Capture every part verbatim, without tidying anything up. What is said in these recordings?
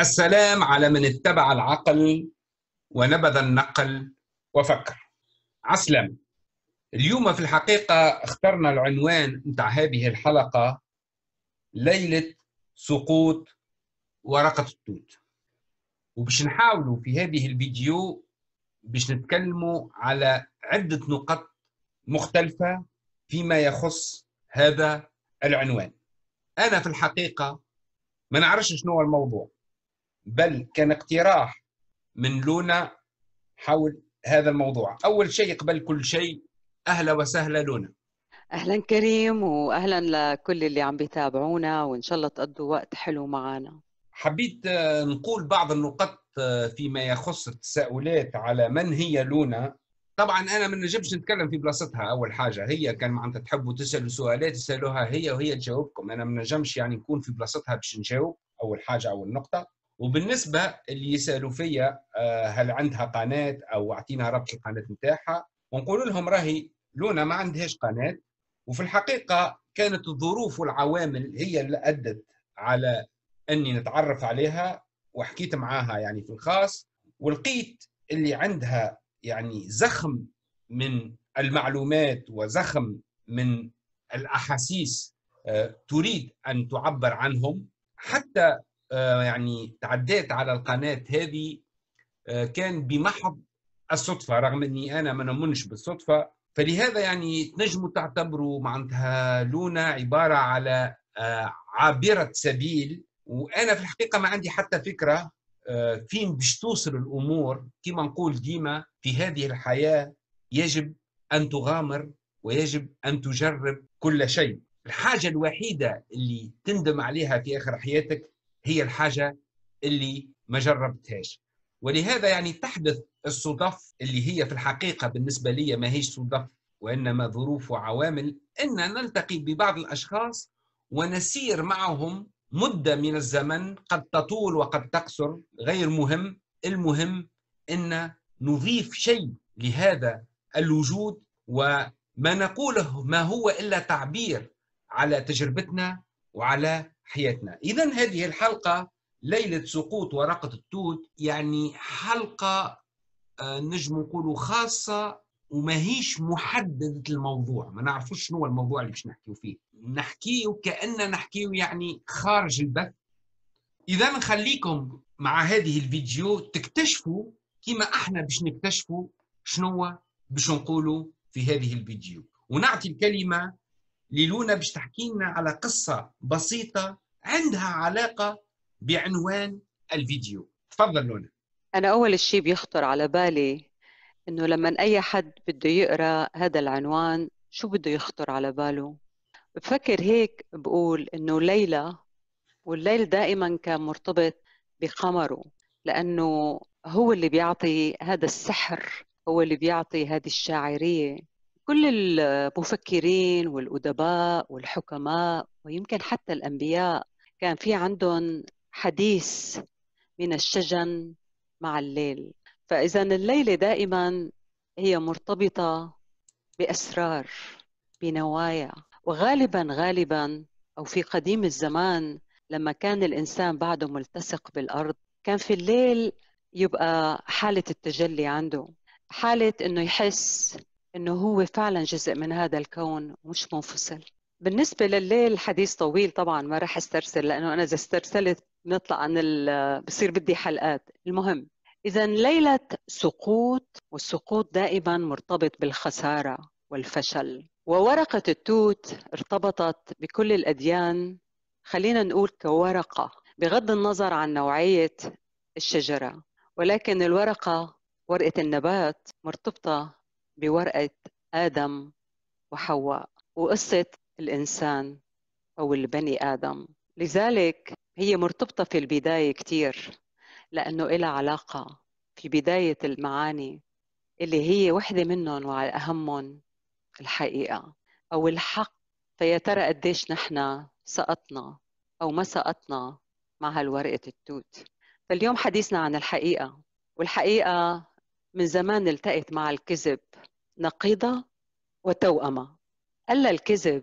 السلام على من اتبع العقل ونبذ النقل وفكر. عسلامة. اليوم في الحقيقة اخترنا العنوان متاع هذه الحلقة ليلة سقوط ورقة التوت، وباش نحاولوا في هذه الفيديو باش نتكلموا على عدة نقط مختلفة فيما يخص هذا العنوان. أنا في الحقيقة ما نعرفش شنو هو الموضوع، بل كان اقتراح من لونا حول هذا الموضوع. أول شيء قبل كل شيء، أهلا وسهلا لونا. أهلا كريم، وأهلا لكل اللي عم بيتابعونا، وإن شاء الله تقضوا وقت حلو معنا. حبيت نقول بعض النقط فيما يخص التساؤلات على من هي لونا. طبعا أنا ما نجمش نتكلم في بلاصتها، أول حاجة هي كان معناتها تحبوا تسألوا سؤالات تسألوها هي وهي تجاوبكم، أنا ما نجمش يعني نكون في بلاصتها باش نجاوب. أول حاجة، أول نقطة. وبالنسبة اللي يسألوا فيا هل عندها قناة أو أعطينا رابط القناة نتاعها، ونقول لهم راهي لونا ما عندهاش قناة، وفي الحقيقة كانت الظروف والعوامل هي اللي أدت على أني نتعرف عليها، وحكيت معاها يعني في الخاص، ولقيت اللي عندها يعني زخم من المعلومات وزخم من الأحاسيس تريد أن تعبر عنهم، حتى يعني تعديت على القناة هذه كان بمحض الصدفة، رغم أني أنا ما نؤمنش بالصدفة. فلهذا يعني تنجموا تعتبروا معناتها لونا عبارة على عابرة سبيل، وأنا في الحقيقة ما عندي حتى فكرة فين باش توصل الأمور. كما نقول ديما في هذه الحياة يجب أن تغامر ويجب أن تجرب كل شيء. الحاجة الوحيدة اللي تندم عليها في آخر حياتك هي الحاجة اللي ما جربتهاش، ولهذا يعني تحدث الصدف اللي هي في الحقيقة بالنسبة لي ما هيش صدف، وإنما ظروف وعوامل، إن نلتقي ببعض الأشخاص ونسير معهم مدة من الزمن، قد تطول وقد تقصر، غير مهم. المهم إن نضيف شيء لهذا الوجود، وما نقوله ما هو إلا تعبير على تجربتنا وعلى حياتنا. إذن هذه الحلقة ليلة سقوط ورقة التوت يعني حلقة نجم نقولوا خاصة، وماهيش محددة الموضوع، ما نعرفوش شنو هو الموضوع اللي باش نحكيو فيه، نحكيو كأننا نحكيو يعني خارج البث. إذا نخليكم مع هذه الفيديو تكتشفوا كيما احنا باش نكتشفوا شنو باش نقولوا في هذه الفيديو. ونعطي الكلمة للونا باش تحكي لنا على قصة بسيطة عندها علاقة بعنوان الفيديو. تفضل لونا. أنا أول شيء بيخطر على بالي إنه لما أي حد بده يقرأ هذا العنوان شو بده يخطر على باله؟ بفكر هيك، بقول إنه ليلى، والليل دائما كان مرتبط بقمره، لأنه هو اللي بيعطي هذا السحر، هو اللي بيعطي هذه الشاعرية. كل المفكرين والأدباء والحكماء ويمكن حتى الأنبياء كان في عندهم حديث من الشجن مع الليل. فإذا الليلة دائما هي مرتبطة بأسرار، بنوايا، وغالبا غالبا أو في قديم الزمان لما كان الإنسان بعده ملتصق بالأرض، كان في الليل يبقى حالة التجلي عنده، حالة إنه يحس إنه هو فعلا جزء من هذا الكون ومش منفصل. بالنسبة لليل حديث طويل، طبعا ما راح استرسل، لأنه أنا إذا استرسلت نطلع عن ال... بصير بدي حلقات. المهم، إذا ليلة سقوط، والسقوط دائما مرتبط بالخسارة والفشل، وورقة التوت ارتبطت بكل الأديان، خلينا نقول كورقة، بغض النظر عن نوعية الشجرة، ولكن الورقة، ورقة النبات، مرتبطة بورقة آدم وحواء وقصة الإنسان أو البني آدم. لذلك هي مرتبطة في البداية كتير، لأنه إلها علاقة في بداية المعاني اللي هي وحدة منهم وعلى أهمهم الحقيقة أو الحق. فيا ترى قديش نحن سقطنا أو ما سقطنا مع هالورقة التوت. فاليوم حديثنا عن الحقيقة، والحقيقة من زمان التقت مع الكذب نقيضة وتوأمة. ألا الكذب،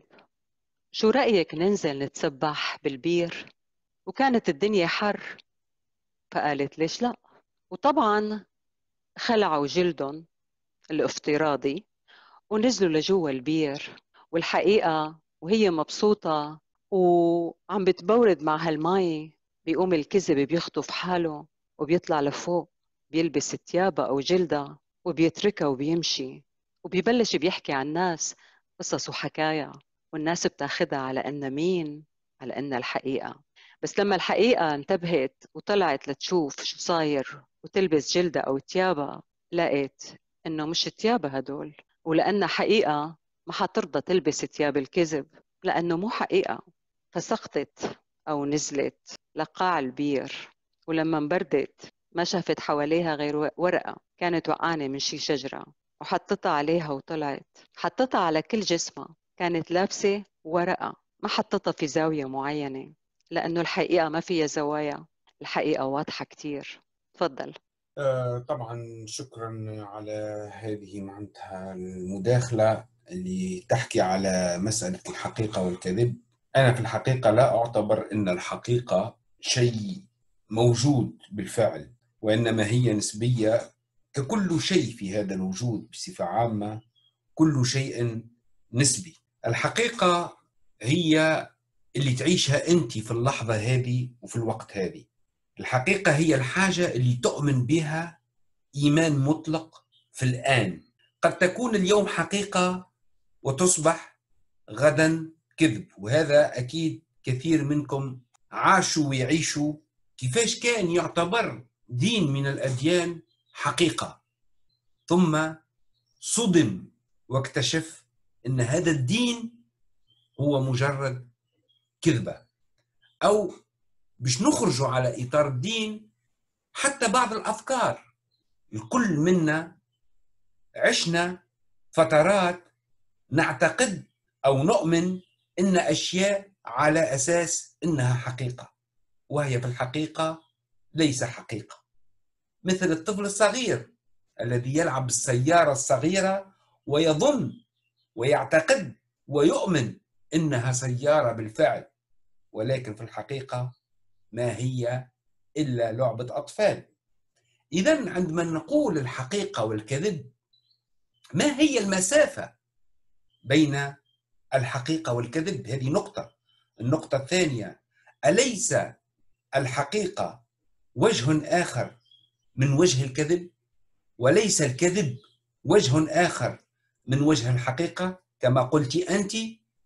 شو رأيك ننزل نتسبح بالبير وكانت الدنيا حر فقالت ليش لا؟ وطبعا خلعوا جلدهم الافتراضي ونزلوا لجوا البير، والحقيقة وهي مبسوطة وعم بتبورد مع هالمي بيقوم الكذب بيخطف حاله وبيطلع لفوق، بيلبس ثيابها أو جلدها وبيتركها وبيمشي، وبيبلش بيحكي عن الناس قصص وحكايا، والناس بتاخدها على أنها مين؟ على أنها الحقيقة. بس لما الحقيقة انتبهت وطلعت لتشوف شو صاير وتلبس جلدها أو ثيابها، لقيت أنه مش ثيابها هدول، ولأنها حقيقة ما حترضى تلبس ثياب الكذب لأنه مو حقيقة. فسقطت أو نزلت لقاع البير، ولما انبردت ما شافت حواليها غير ورقة كانت وقعانة من شي شجرة، وحطتها عليها وطلعت. حطتها على كل جسمها، كانت لابسة ورقة، ما حطتها في زاوية معينة لأنه الحقيقة ما فيها زوايا، الحقيقة واضحة كتير. تفضل. آه طبعا شكرا على هذه معناتها المداخلة اللي تحكي على مسألة الحقيقة والكذب. أنا في الحقيقة لا أعتبر أن الحقيقة شيء موجود بالفعل، وإنما هي نسبية ككل شيء في هذا الوجود بصفة عامة، كل شيء نسبي. الحقيقة هي اللي تعيشها أنت في اللحظة هذه وفي الوقت هذه. الحقيقة هي الحاجة اللي تؤمن بها إيمان مطلق في الآن. قد تكون اليوم حقيقة وتصبح غدا كذب، وهذا أكيد كثير منكم عاشوا ويعيشوا. كيفاش كان يعتبر دين من الأديان حقيقة، ثم صدم واكتشف أن هذا الدين هو مجرد كذبة. أو باش نخرجوا على إطار الدين، حتى بعض الأفكار الكل منا عشنا فترات نعتقد أو نؤمن أن أشياء على أساس أنها حقيقة، وهي في الحقيقة ليس حقيقة. مثل الطفل الصغير الذي يلعب بالسيارة الصغيرة ويظن ويعتقد ويؤمن إنها سيارة بالفعل، ولكن في الحقيقة ما هي إلا لعبة أطفال. إذن عندما نقول الحقيقة والكذب، ما هي المسافة بين الحقيقة والكذب؟ هذه نقطة. النقطة الثانية، أليس الحقيقة وجه آخر من وجه الكذب، وليس الكذب وجه آخر من وجه الحقيقة؟ كما قلت أنت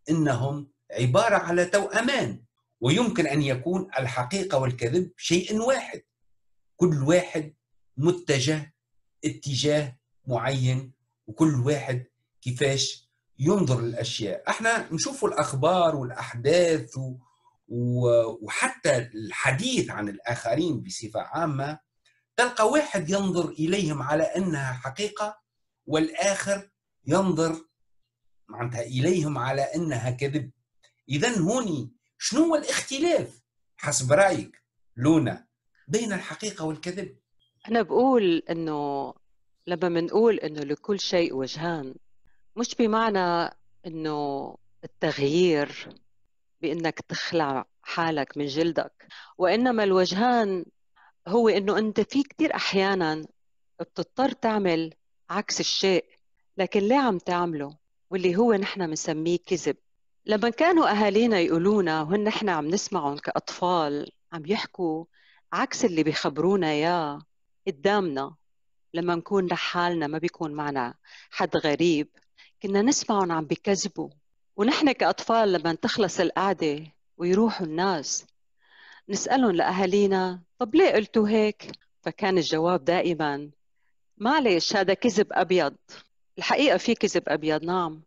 إنهم عبارة على توأمان، ويمكن أن يكون الحقيقة والكذب شيء واحد، كل واحد متجه اتجاه معين، وكل واحد كيفاش ينظر للأشياء. احنا نشوف الأخبار والأحداث وحتى الحديث عن الآخرين بصفة عامة، تلقى واحد ينظر إليهم على أنها حقيقة، والآخر ينظر معناتها إليهم على أنها كذب. إذن هوني شنو هو الاختلاف حسب رأيك لونا بين الحقيقة والكذب؟ أنا بقول أنه لما بنقول أنه لكل شيء وجهان، مش بمعنى أنه التغيير بأنك تخلع حالك من جلدك، وإنما الوجهان هو أنه أنت في كتير أحياناً بتضطر تعمل عكس الشيء، لكن ليه عم تعمله؟ واللي هو نحن بنسميه كذب. لما كانوا أهالينا يقولونا وهن نحن عم نسمعهم كأطفال عم يحكوا عكس اللي بيخبرونا ياه قدامنا، لما نكون لحالنا ما بيكون معنا حد غريب، كنا نسمعهم عم بيكذبوا. ونحن كأطفال لما تخلص القعدة ويروحوا الناس نسألهم لأهالينا طب ليه قلتوا هيك؟ فكان الجواب دائما معلش هذا كذب أبيض. الحقيقة في كذب أبيض، نعم.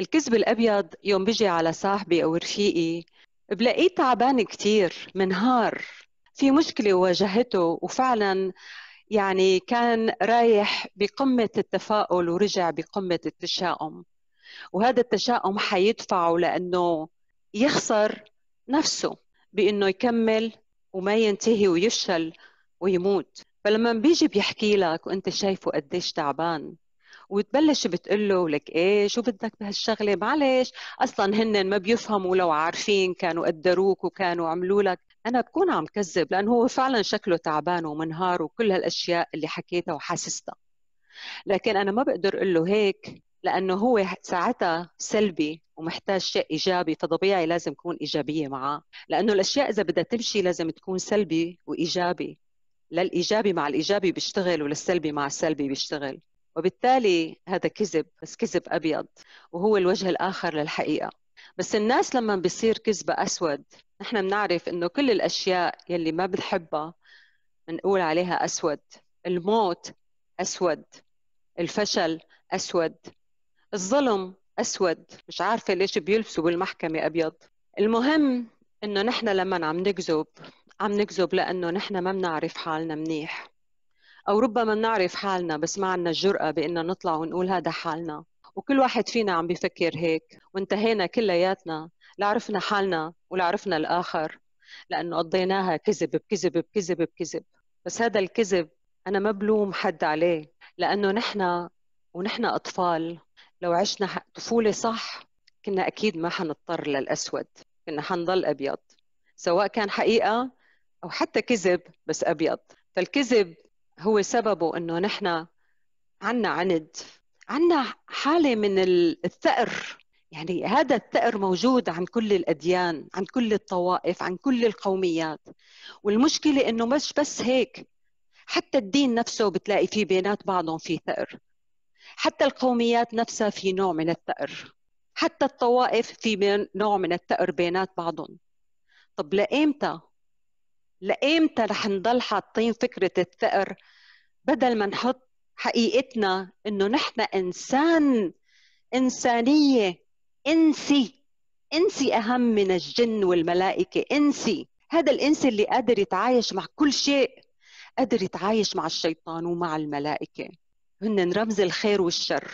الكذب الأبيض يوم بيجي على صاحبي أو رفيقي بلاقيه تعبان كتير، منهار في مشكلة واجهته، وفعلا يعني كان رايح بقمة التفاؤل ورجع بقمة التشاؤم، وهذا التشاؤم حيدفعه لأنه يخسر نفسه بأنه يكمل وما ينتهي ويفشل ويموت. فلما بيجي بيحكي لك وأنت شايفه قديش تعبان وتبلش بتقول له لك ايه شو بدك بهالشغله، معلش اصلا هن ما بيفهموا، لو عارفين كانوا قدروك وكانوا عملوا لك. انا بكون عم كذب لانه هو فعلا شكله تعبان ومنهار وكل هالاشياء اللي حكيتها وحاسستها، لكن انا ما بقدر اقول له هيك لانه هو ساعتها سلبي ومحتاج شيء ايجابي، فطبيعي لازم اكون ايجابيه معاه، لانه الاشياء اذا بدها تمشي لازم تكون سلبي وايجابي، للايجابي مع الايجابي بيشتغل وللسلبي مع السلبي بيشتغل، وبالتالي هذا كذب، بس كذب ابيض وهو الوجه الاخر للحقيقه. بس الناس لما بيصير كذبه اسود نحن بنعرف انه كل الاشياء يلي ما بنحبها بنقول عليها اسود، الموت اسود، الفشل اسود، الظلم اسود، مش عارفه ليش بيلبسوا بالمحكمه ابيض. المهم انه نحن لما عم نكذب عم نكذب لانه نحن ما بنعرف حالنا منيح، او ربما بنعرف حالنا بس ما عندنا الجرأه بانه نطلع ونقول هذا حالنا، وكل واحد فينا عم بيفكر هيك، وانتهينا كلياتنا لا عرفنا حالنا ولا عرفنا الاخر لانه قضيناها كذب بكذب بكذب بكذب. بس هذا الكذب انا ما بلوم حد عليه لانه نحن ونحن اطفال لو عشنا طفوله صح كنا اكيد ما حنضطر للاسود، كنا حنضل ابيض سواء كان حقيقه او حتى كذب بس ابيض. فالكذب هو سببه انه نحن عنا عند عنا حاله من الثأر، يعني هذا الثأر موجود عن كل الاديان، عن كل الطوائف، عن كل القوميات، والمشكله انه مش بس هيك، حتى الدين نفسه بتلاقي فيه بينات بعضهم في ثأر، حتى القوميات نفسها في نوع من الثأر، حتى الطوائف في نوع من الثأر بينات بعضهم. طب لإمتى؟ لإمتى رح نضل حاطين فكرة الثأر بدل ما نحط حقيقتنا إنه نحن إنسان، إنسانية، إنسي، إنسي أهم من الجن والملائكة، إنسي، هذا الإنسي اللي قادر يتعايش مع كل شيء، قادر يتعايش مع الشيطان ومع الملائكة، هن رمز الخير والشر،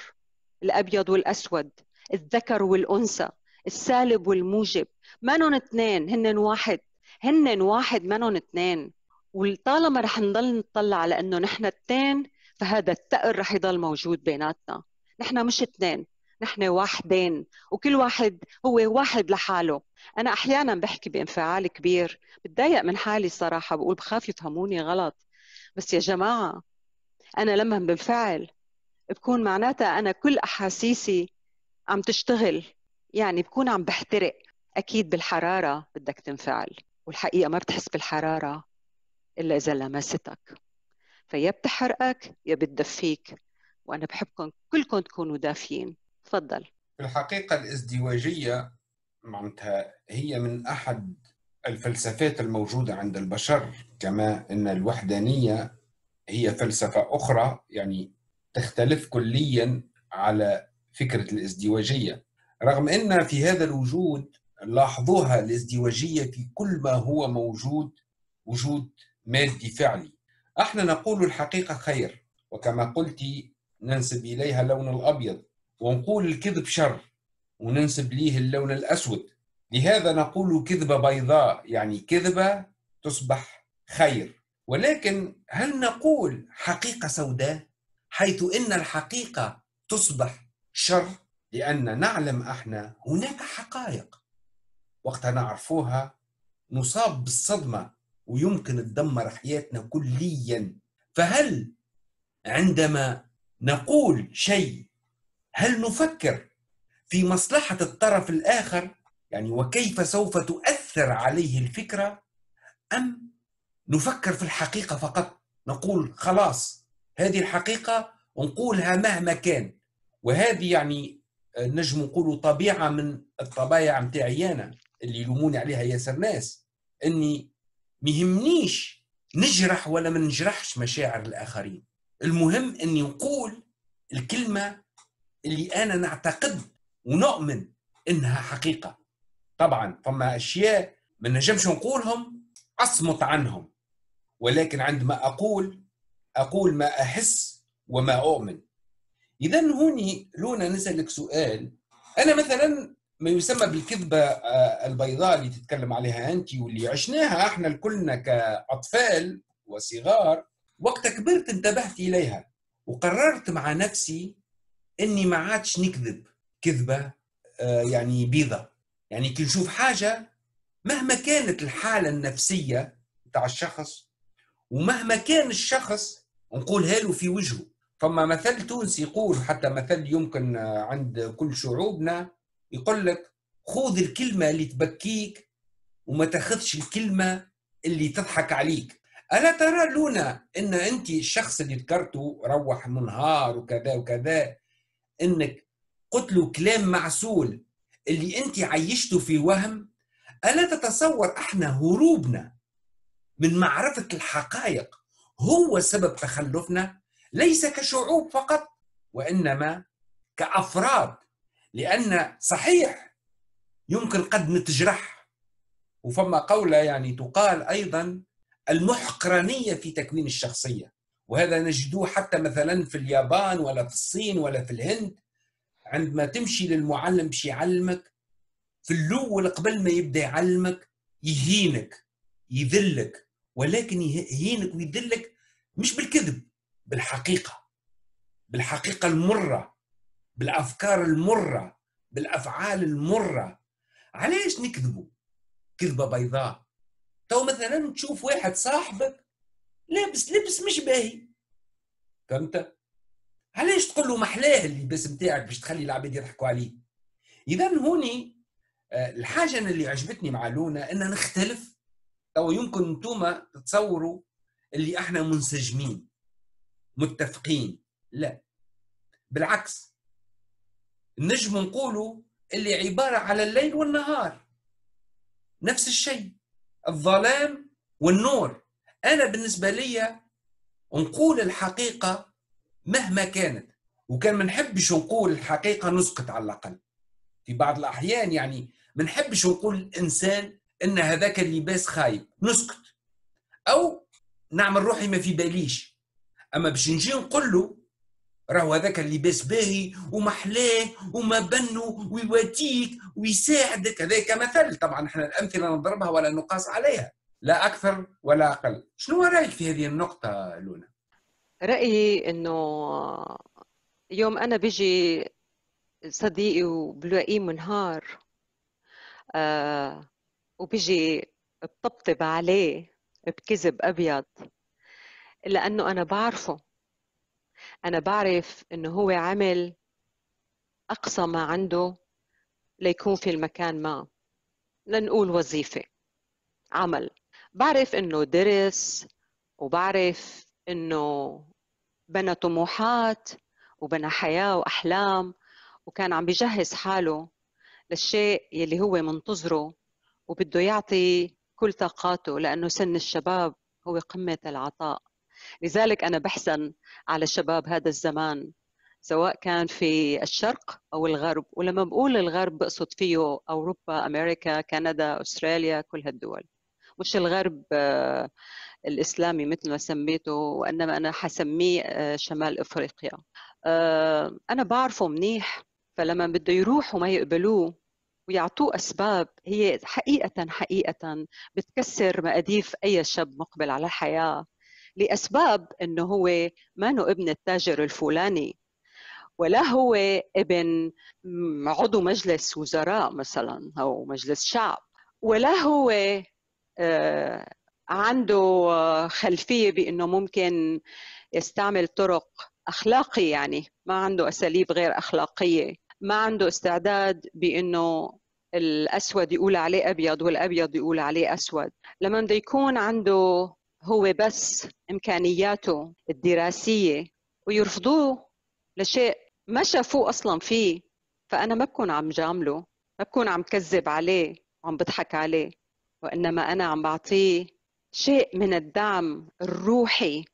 الأبيض والأسود، الذكر والأنثى، السالب والموجب، مانن اثنين هن واحد، هن واحد مانن اثنين، وطالما رح نضل نطلع على إنه نحن اثنين فهذا الثأر رح يضل موجود بيناتنا، نحن مش اثنين، نحن واحدين، وكل واحد هو واحد لحاله. أنا أحياناً بحكي بانفعال كبير، بتضايق من حالي صراحة، بقول بخاف يفهموني غلط، بس يا جماعة أنا لما بنفعل بكون معناتها أنا كل أحاسيسي عم تشتغل، يعني بكون عم بحترق. أكيد بالحرارة بدك تنفعل، والحقيقة ما بتحس بالحرارة إلا إذا لمستك، فيا بتحرقك يا بتدفيك، وأنا بحبكم كلكم تكونوا دافيين. تفضل. الحقيقة الازدواجية معناتها هي من أحد الفلسفات الموجودة عند البشر، كما أن الوحدانية هي فلسفة أخرى يعني تختلف كلياً على فكرة الازدواجية، رغم أن في هذا الوجود لاحظوها الازدواجية في كل ما هو موجود وجود مادي فعلي. احنا نقول الحقيقة خير، وكما قلت ننسب إليها اللون الأبيض، ونقول الكذب شر وننسب ليه اللون الأسود، لهذا نقول كذبة بيضاء، يعني كذبة تصبح خير. ولكن هل نقول حقيقة سوداء حيث إن الحقيقة تصبح شر؟ لأن نعلم احنا هناك حقائق وقت نعرفوها نصاب بالصدمة ويمكن تدمر حياتنا كليا. فهل عندما نقول شيء هل نفكر في مصلحة الطرف الآخر، يعني وكيف سوف تؤثر عليه الفكرة، أم نفكر في الحقيقة فقط؟ نقول خلاص هذه الحقيقة ونقولها مهما كان، وهذه يعني نجم نقولوا طبيعة من الطبايع متاعي أنا اللي يلوموني عليها ياسر ناس، أني ميهمنيش نجرح ولا ما نجرحش مشاعر الآخرين، المهم أني نقول الكلمة اللي أنا نعتقد ونؤمن أنها حقيقة. طبعا فما أشياء ما نجمش نقولهم أصمت عنهم، ولكن عندما أقول أقول ما أحس وما أؤمن. إذا هوني لونا نسألك سؤال، أنا مثلا ما يسمى بالكذبة البيضاء اللي تتكلم عليها أنت واللي عشناها احنا الكلنا كأطفال وصغار، وقت كبرت انتبهت إليها وقررت مع نفسي اني ما عادش نكذب كذبه يعني بيضه، يعني كي نشوف حاجه مهما كانت الحاله النفسيه تاع الشخص ومهما كان الشخص نقولها له في وجهه. فما مثل تونسي يقول، حتى مثل يمكن عند كل شعوبنا، يقول لك خذ الكلمه اللي تبكيك وما تاخذش الكلمه اللي تضحك عليك. ألا ترى لونا أن أنت الشخص اللي ذكرته روح منهار وكذا وكذا، أنك قلت له كلام معسول اللي أنت عيشته في وهم؟ ألا تتصور إحنا هروبنا من معرفة الحقائق هو سبب تخلفنا، ليس كشعوب فقط وإنما كأفراد؟ لأن صحيح يمكن قد نتجرح، وفما قولة يعني تقال أيضا المحقرانية في تكوين الشخصية، وهذا نجدوه حتى مثلا في اليابان ولا في الصين ولا في الهند. عندما تمشي للمعلم باش يعلمك، في الأول قبل ما يبدأ يعلمك يهينك يذلك، ولكن يهينك ويذلك مش بالكذب، بالحقيقة، بالحقيقة المرة، بالأفكار المرة، بالأفعال المرة. علاش نكذبوا كذبة بيضاء؟ تو مثلا تشوف واحد صاحبك لابس لبس مش باهي، فهمت؟ علاش تقول له محلاه اللباس نتاعك باش تخلي العباد يضحكوا عليه؟ اذا هوني الحاجه اللي عجبتني مع لونا ان نختلف. تو يمكن انتوما تتصوروا اللي احنا منسجمين متفقين، لا بالعكس، نجم نقولوا اللي عباره على الليل والنهار، نفس الشيء، الظلام والنور. أنا بالنسبة لي نقول الحقيقة مهما كانت، وكان ما نحبش نقول الحقيقة نسقط على الأقل في بعض الأحيان، يعني ما نحبش نقول الإنسان إن هذاك اللباس خايب، نسكت أو نعمل روحي ما في باليش. أما باش نجي نقول له راهو هذاك اللباس باهي ومحلاه وما بنه ويواتيك ويساعدك، هذاك مثل. طبعا احنا الامثله نضربها ولا نقاس عليها، لا اكثر ولا اقل. شنو رايك في هذه النقطه لونا؟ رايي انه يوم انا بيجي صديقي وبلاقيه منهار آه وبيجي بطبطب عليه بكذب ابيض، لانه انا بعرفه، أنا بعرف إنه هو عمل أقصى ما عنده ليكون في المكان، ما لنقول وظيفة، عمل، بعرف إنه درس وبعرف إنه بنى طموحات وبنى حياة وأحلام، وكان عم بيجهز حاله للشيء يلي هو منتظره وبده يعطي كل طاقاته، لأنه سن الشباب هو قمة العطاء. لذلك أنا بحزن على شباب هذا الزمان، سواء كان في الشرق أو الغرب، ولما بقول الغرب بقصد فيه أوروبا، أمريكا، كندا، أستراليا، كل هالدول، مش الغرب الإسلامي مثل ما سميته، وإنما أنا حسميه شمال إفريقيا. أنا بعرفه منيح، فلما بده يروح وما يقبلوه ويعطوه أسباب هي حقيقة حقيقة بتكسر مقاديف أي شاب مقبل على الحياة، لأسباب إنه هو مانو ابن التاجر الفلاني، ولا هو ابن عضو مجلس وزراء مثلا أو مجلس شعب، ولا هو عنده خلفية بإنه ممكن يستعمل طرق أخلاقي، يعني ما عنده أساليب غير أخلاقية، ما عنده استعداد بإنه الأسود يقول عليه أبيض والأبيض يقول عليه أسود. لما بده يكون عنده هو بس إمكانياته الدراسية ويرفضوه لشيء ما شافوه أصلاً فيه، فأنا ما بكون عم جامله، ما بكون عم كذب عليه وعم بضحك عليه، وإنما أنا عم بعطيه شيء من الدعم الروحي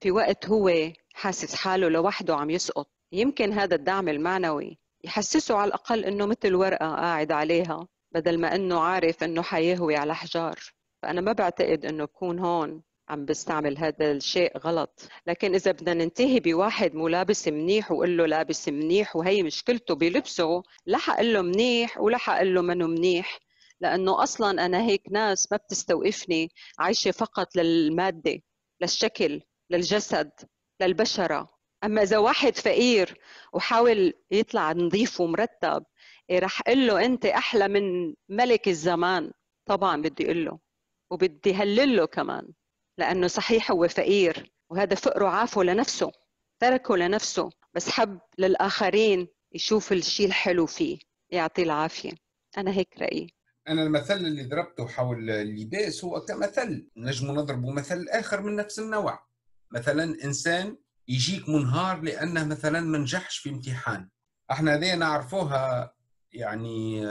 في وقت هو حاسس حاله لوحده عم يسقط. يمكن هذا الدعم المعنوي يحسسه على الأقل إنه مثل ورقة قاعد عليها، بدل ما إنه عارف إنه حيهوي على حجار. فأنا ما بعتقد إنه بكون هون عم بستعمل هذا الشيء غلط. لكن إذا بدنا ننتهي بواحد ملابس منيح وقل له لابس منيح وهي مشكلته بلبسه، لا حقل له منيح ولا حقل له منه منيح، لأنه أصلاً أنا هيك ناس ما بتستوقفني، عايشة فقط للمادة، للشكل، للجسد، للبشرة، اما اذا واحد فقير وحاول يطلع نظيف ومرتب رح اقول له انت احلى من ملك الزمان، طبعا بدي اقول له وبدي هلل له كمان، لانه صحيح هو فقير وهذا فقره عافه لنفسه، تركه لنفسه، بس حب للاخرين يشوف الشيء الحلو فيه، يعطي العافيه. انا هيك رايي. انا المثل اللي ضربته حول اللباس هو كمثل، نجم نضربه مثل اخر من نفس النوع. مثلا انسان يجيك منهار لانه مثلا ما نجحش في امتحان، احنا هذه نعرفوها يعني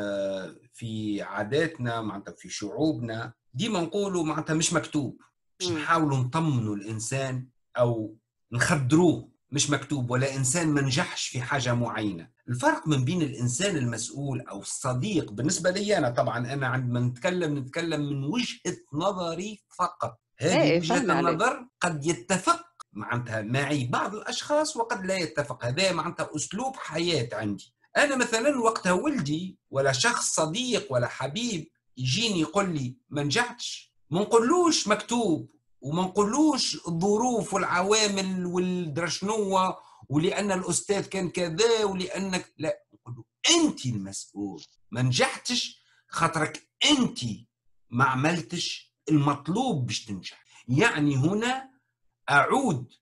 في عاداتنا، معناتها في شعوبنا ديما نقولوا معناتها مش مكتوب، مش نحاولوا نطمنوا الانسان او نخدروه، مش مكتوب ولا انسان ما نجحش في حاجه معينه. الفرق من بين الانسان المسؤول او الصديق بالنسبه لي انا، طبعا انا عندما نتكلم نتكلم من وجهه نظري فقط، هذه وجهه النظر قد يتفق معناتها معي بعض الاشخاص وقد لا يتفق، هذا معناتها اسلوب حياه عندي انا. مثلا وقتها ولدي ولا شخص صديق ولا حبيب يجيني يقول لي ما نجحتش، ما نقولوش مكتوب وما نقولوش الظروف والعوامل والدرشنوة ولأن الأستاذ كان كذا ولأنك، لا، نقوله أنت المسؤول، ما نجحتش خاطرك أنت ما عملتش المطلوب باش تنجح. يعني هنا أعود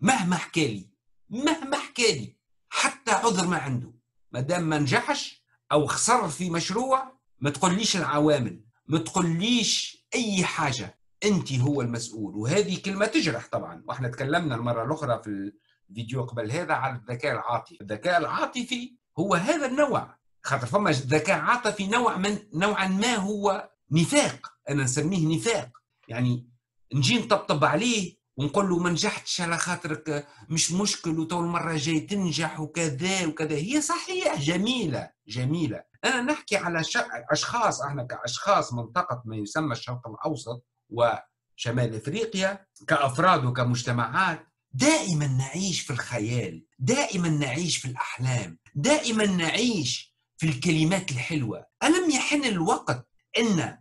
مهما حكالي مهما حكالي حتى عذر ما عنده، ما دام ما نجحش أو خسر في مشروع ما تقوليش العوامل، ما تقوليش أي حاجة، أنت هو المسؤول. وهذه كلمة تجرح طبعا، وإحنا تكلمنا المرة الأخرى في الفيديو قبل هذا على الذكاء العاطفي. الذكاء العاطفي هو هذا النوع، خاطر فما ذكاء عاطفي نوع من نوعا ما هو نفاق، أنا نسميه نفاق، يعني نجي نطبطب عليه ونقول له ما نجحتش على خاطرك مش مشكل وتو المرة جاي تنجح وكذا وكذا. هي صحيح جميلة جميلة، أنا نحكي على ش... أشخاص، إحنا كأشخاص منطقة ما يسمى الشرق الأوسط وشمال افريقيا كافراد وكمجتمعات دائما نعيش في الخيال، دائما نعيش في الاحلام، دائما نعيش في الكلمات الحلوه. الم يحن الوقت ان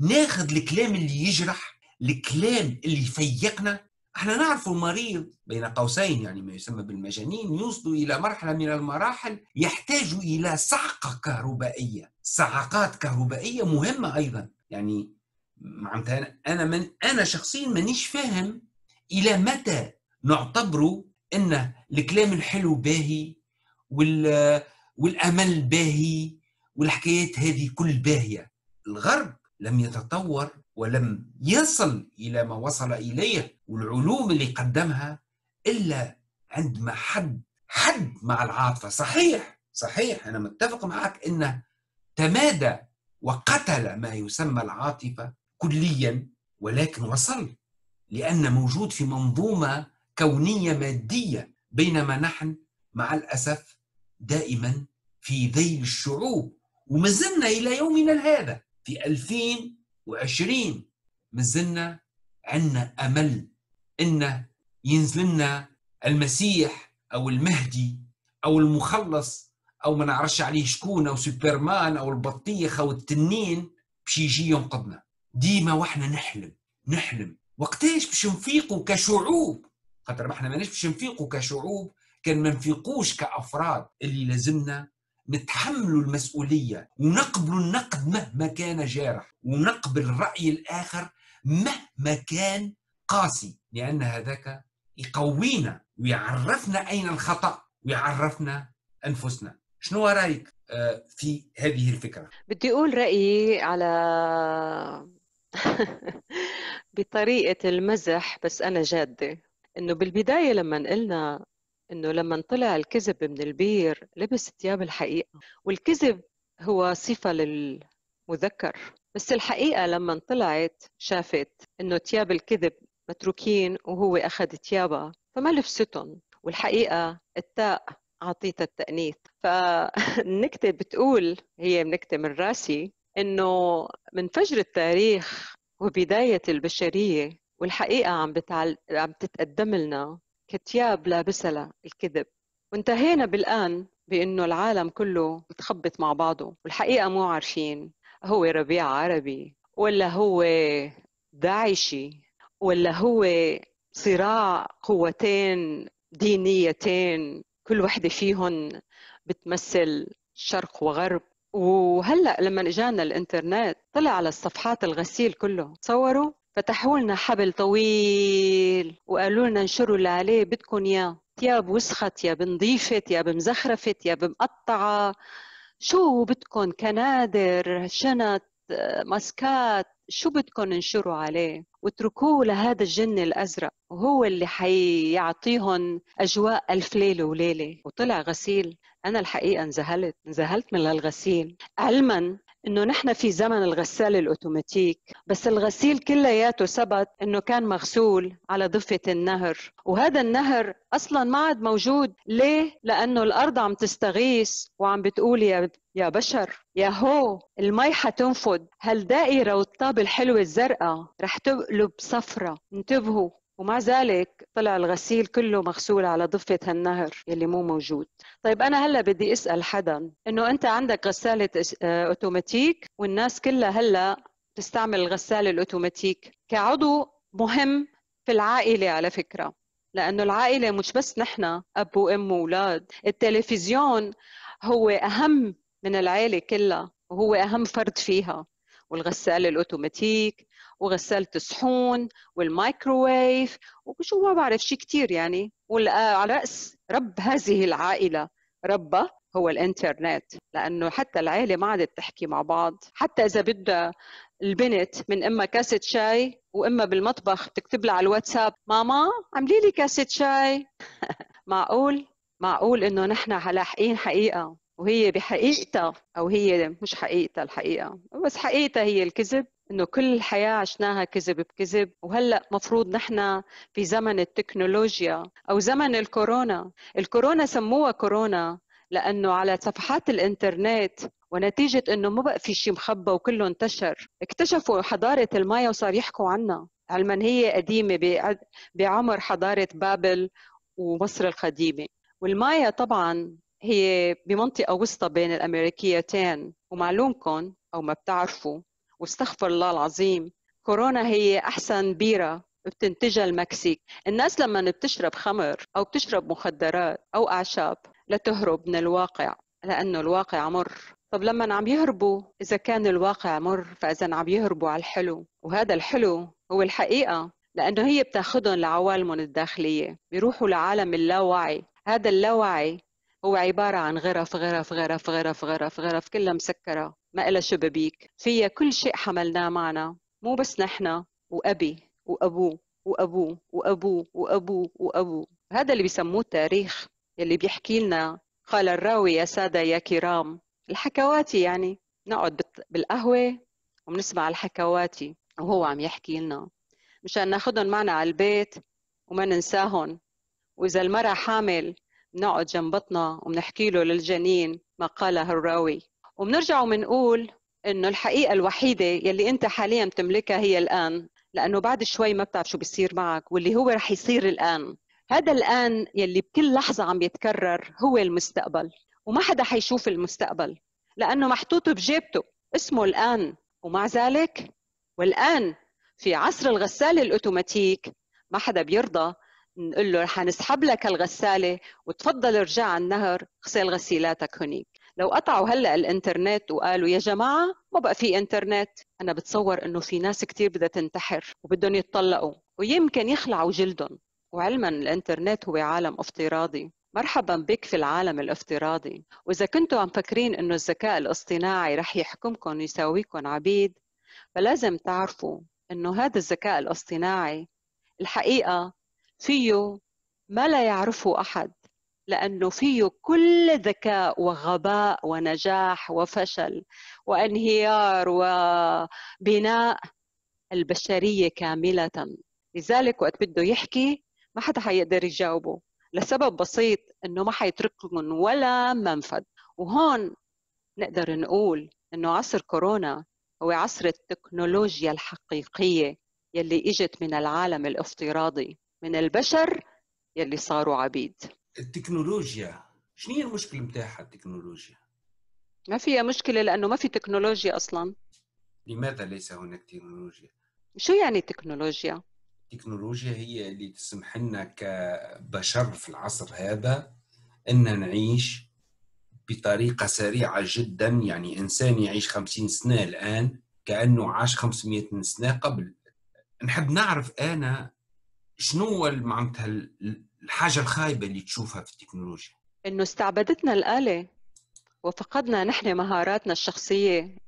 ناخذ الكلام اللي يجرح، الكلام اللي يفيقنا؟ احنا نعرف المريض بين قوسين يعني ما يسمى بالمجانين يوصلوا الى مرحله من المراحل يحتاجوا الى صعقه كهربائيه، صعقات كهربائيه مهمه ايضا. يعني معناتها انا من انا شخصيا مانيش فاهم الى متى نعتبروا ان الكلام الحلو باهي والامل باهي والحكايات هذه كل باهيه. الغرب لم يتطور ولم يصل الى ما وصل اليه والعلوم اللي قدمها الا عندما حد حد مع العاطفه. صحيح صحيح انا متفق معك انه تمادى وقتل ما يسمى العاطفه كليا، ولكن وصل لأن موجود في منظومة كونية مادية، بينما نحن مع الأسف دائما في ذيل الشعوب، ومازلنا إلى يومنا هذا في ألفين وعشرين مازلنا عندنا أمل إن ينزل لنا المسيح أو المهدي أو المخلص أو ما نعرفش عليه شكون أو سوبرمان أو البطيخ أو التنين باش يجي ينقذنا. ديما واحنا نحلم نحلم وقتاش باش نفيقوا كشعوب، خاطر ما احنا ماناش باش نفيقوا كشعوب كان ما نفيقوش كافراد، اللي لازمنا نتحملوا المسؤوليه ونقبلوا النقد مهما كان جارح، ونقبل الراي الاخر مهما كان قاسي، لان هذاك يقوينا ويعرفنا اين الخطا ويعرفنا انفسنا. شنو رايك في هذه الفكره؟ بدي اقول رايي على بطريقة المزح بس أنا جادة، إنه بالبداية لما قلنا إنه لما طلع الكذب من البير لبس ثياب الحقيقة، والكذب هو صفة للمذكر، بس الحقيقة لما طلعت شافت إنه ثياب الكذب متروكين وهو أخذ ثيابها فما لبستهم، والحقيقة التاء عطيتها التأنيث. فالنكتة بتقول، هي نكتة من راسي، إنه من فجر التاريخ وبداية البشرية والحقيقة عم بتعل... عم تتقدم لنا كتياب لابسها الكذب، وانتهينا بالآن بأنه العالم كله بتخبط مع بعضه والحقيقة مو عارفين هو ربيع عربي ولا هو داعشي ولا هو صراع قوتين دينيتين كل واحدة فيهن بتمثل شرق وغرب. وهلأ لما اجانا الانترنت طلع على الصفحات الغسيل كله، تصوروا فتحوا لنا حبل طويل وقالوا لنا انشروا اللي عليه بدكم ياه، تياب وسخت، يا بنضيفت، يا بمزخرفت، يا بمقطعة، شو بدكم، كنادر، شنط، ماسكات، شو بدكم انشروا عليه، واتركوه لهذا الجن الأزرق وهو اللي حيعطيهم أجواء ألف ليلة وليلة. وطلع غسيل. أنا الحقيقة انزهلت انزهلت من الغسيل، علما إنه نحن في زمن الغسالة الأوتوماتيك، بس الغسيل كلياته ثبت إنه كان مغسول على ضفة النهر، وهذا النهر أصلا ما عاد موجود. ليه؟ لأنه الأرض عم تستغيث وعم بتقول يا يا بشر يا هو المي حتنفد، هالدائرة والطابة الحلوة الزرقاء رح تقلب صفرة، انتبهوا. ومع ذلك طلع الغسيل كله مغسول على ضفة هالنهر يلي مو موجود. طيب أنا هلأ بدي أسأل حدا، إنه أنت عندك غسالة أوتوماتيك والناس كلها هلأ تستعمل الغسالة الأوتوماتيك كعضو مهم في العائلة على فكرة، لأنه العائلة مش بس نحن أب وأم وأولاد، التلفزيون هو أهم من العائلة كلها وهو أهم فرد فيها، والغسالة الأوتوماتيك وغسالة الصحون والمايكروويف وشو ما بعرف شيء كتير يعني. وعلى رأس رب هذه العائلة ربه هو الانترنت، لأنه حتى العائلة ما عادت تحكي مع بعض، حتى إذا بدها البنت من إما كاسة شاي وإما بالمطبخ تكتب لها على الواتساب ماما عملي لي كاسة شاي. معقول معقول إنه نحن لاحقين حقيقة وهي بحقيقتها، أو هي مش حقيقتها الحقيقة، بس حقيقتها هي الكذب، إنه كل الحياة عشناها كذب بكذب. وهلأ مفروض نحن في زمن التكنولوجيا أو زمن الكورونا. الكورونا سموها كورونا لأنه على صفحات الإنترنت، ونتيجة إنه ما بقى في شيء مخبى وكله انتشر، اكتشفوا حضارة المايا وصار يحكوا عنها، علما هي قديمة بعمر حضارة بابل ومصر القديمة. والمايا طبعا هي بمنطقة وسطى بين الأمريكيتين، ومعلومكم أو ما بتعرفوا واستغفر الله العظيم، كورونا هي أحسن بيرة بتنتجها المكسيك. الناس لما بتشرب خمر أو بتشرب مخدرات أو أعشاب لتهرب من الواقع، لأنه الواقع مر. طب لما عم يهربوا، إذا كان الواقع مر فإذا عم يهربوا على الحلو، وهذا الحلو هو الحقيقة، لأنه هي بتاخدهم لعوالمهم الداخلية، بيروحوا لعالم اللاوعي. هذا اللاوعي هو عبارة عن غرف غرف غرف غرف غرف غرف كلها مسكرة، ما إلها شبابيك، فيها كل شيء حملناه معنا، مو بس نحن، وأبي وأبوه وأبوه وأبوه وأبوه وأبوه. هذا اللي بيسموه التاريخ، اللي بيحكي لنا قال الراوي يا سادة يا كرام، الحكواتي يعني. نقعد بالقهوة وبنسمع الحكواتي وهو عم يحكي لنا، مشان ناخدهم معنا على البيت وما ننساهم. وإذا المرأة حامل بنقعد جنب بطنها وبنحكي له للجنين ما قاله الراوي، وبنرجع وبنقول انه الحقيقه الوحيده يلي انت حاليا بتملكها هي الان، لانه بعد شوي ما بتعرف شو بيصير معك، واللي هو رح يصير الان. هذا الان يلي بكل لحظه عم يتكرر هو المستقبل، وما حدا حيشوف المستقبل لانه محطوط بجيبته، اسمه الان. ومع ذلك والان في عصر الغساله الاوتوماتيك ما حدا بيرضى نقول له حنسحب لك الغساله وتفضل ارجع على النهر اغسل غسيلاتك هنيك. لو قطعوا هلا الانترنت وقالوا يا جماعه ما بقى في انترنت، انا بتصور انه في ناس كثير بدها تنتحر وبدهم يتطلقوا ويمكن يخلعوا جلدهم. وعلما الانترنت هو عالم افتراضي، مرحبا بك في العالم الافتراضي. واذا كنتوا عم فاكرين انه الذكاء الاصطناعي رح يحكمكم ويساويكم عبيد، فلازم تعرفوا انه هذا الذكاء الاصطناعي الحقيقه فيه ما لا يعرفه أحد، لأنه فيه كل ذكاء وغباء ونجاح وفشل وانهيار وبناء البشرية كاملة. لذلك وقت بده يحكي ما حدا حيقدر يجاوبه، لسبب بسيط إنه ما حيتركهم ولا منفذ. وهون نقدر نقول إنه عصر كورونا هو عصر التكنولوجيا الحقيقية يلي إجت من العالم الافتراضي، من البشر يلي صاروا عبيد. التكنولوجيا شنو هي المشكله متاعها؟ التكنولوجيا ما فيها مشكله لانه ما في تكنولوجيا اصلا. لماذا ليس هناك تكنولوجيا؟ شو يعني تكنولوجيا؟ التكنولوجيا هي اللي تسمح لنا كبشر في العصر هذا أن نعيش بطريقة سريعة جدا. يعني إنسان يعيش خمسين سنة الآن كأنه عاش خمسمائة سنة قبل. نحب نعرف أنا شنو معناتها الحاجة الخايبة اللي تشوفها في التكنولوجيا؟ إنه استعبدتنا الآلة وفقدنا نحن مهاراتنا الشخصية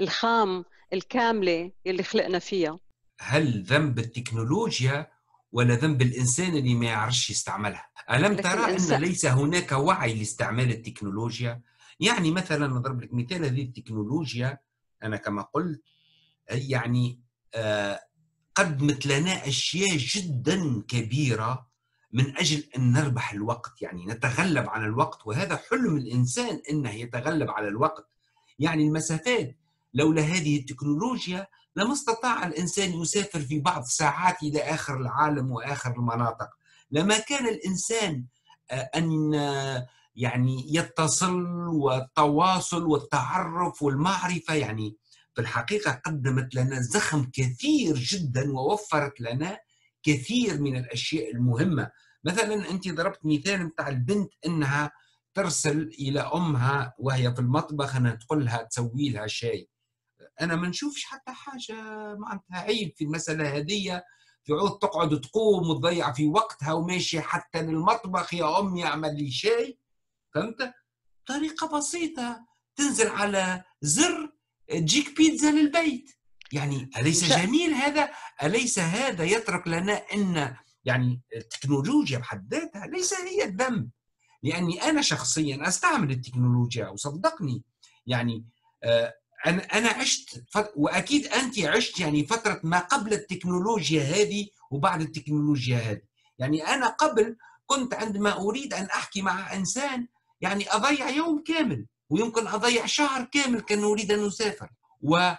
الخام الكاملة اللي خلقنا فيها. هل ذنب التكنولوجيا ولا ذنب الإنسان اللي ما يعرفش يستعملها؟ ألم ترى الإنسان... أن ليس هناك وعي لاستعمال التكنولوجيا؟ يعني مثلا نضرب لك مثال، هذه التكنولوجيا أنا كما قلت يعني آه قدمت لنا أشياء جدا كبيرة من أجل أن نربح الوقت، يعني نتغلب على الوقت، وهذا حلم الإنسان أنه يتغلب على الوقت. يعني المسافات، لولا هذه التكنولوجيا لما استطاع الإنسان يسافر في بعض الساعات إلى آخر العالم وآخر المناطق، لما كان الإنسان أن يعني يتصل والتواصل والتعرف والمعرفة. يعني في الحقيقة قدمت لنا زخم كثير جدا ووفرت لنا كثير من الأشياء المهمة. مثلا أنت ضربت مثال متاع البنت أنها ترسل إلى أمها وهي في المطبخ أنها تقول لها تسوي لها شاي. أنا ما نشوفش حتى حاجة معناتها عيب في المسألة هذه، في عوض تقعد تقوم وتضيع في وقتها وماشية حتى للمطبخ يا أمي أعمل لي شاي. فهمت؟ طريقة بسيطة، تنزل على زر تجيك بيتزا للبيت. يعني أليس جميل هذا؟ أليس هذا يترك لنا أن يعني التكنولوجيا بحد ذاتها ليس هي الذنب، لأني أنا شخصيا أستعمل التكنولوجيا وصدقني يعني آه أنا أنا عشت فت... وأكيد أنت عشت يعني فترة ما قبل التكنولوجيا هذه وبعد التكنولوجيا هذه. يعني أنا قبل كنت عندما أريد أن أحكي مع إنسان يعني أضيع يوم كامل ويمكن أضيع شهر كامل كان أريد أن أسافر و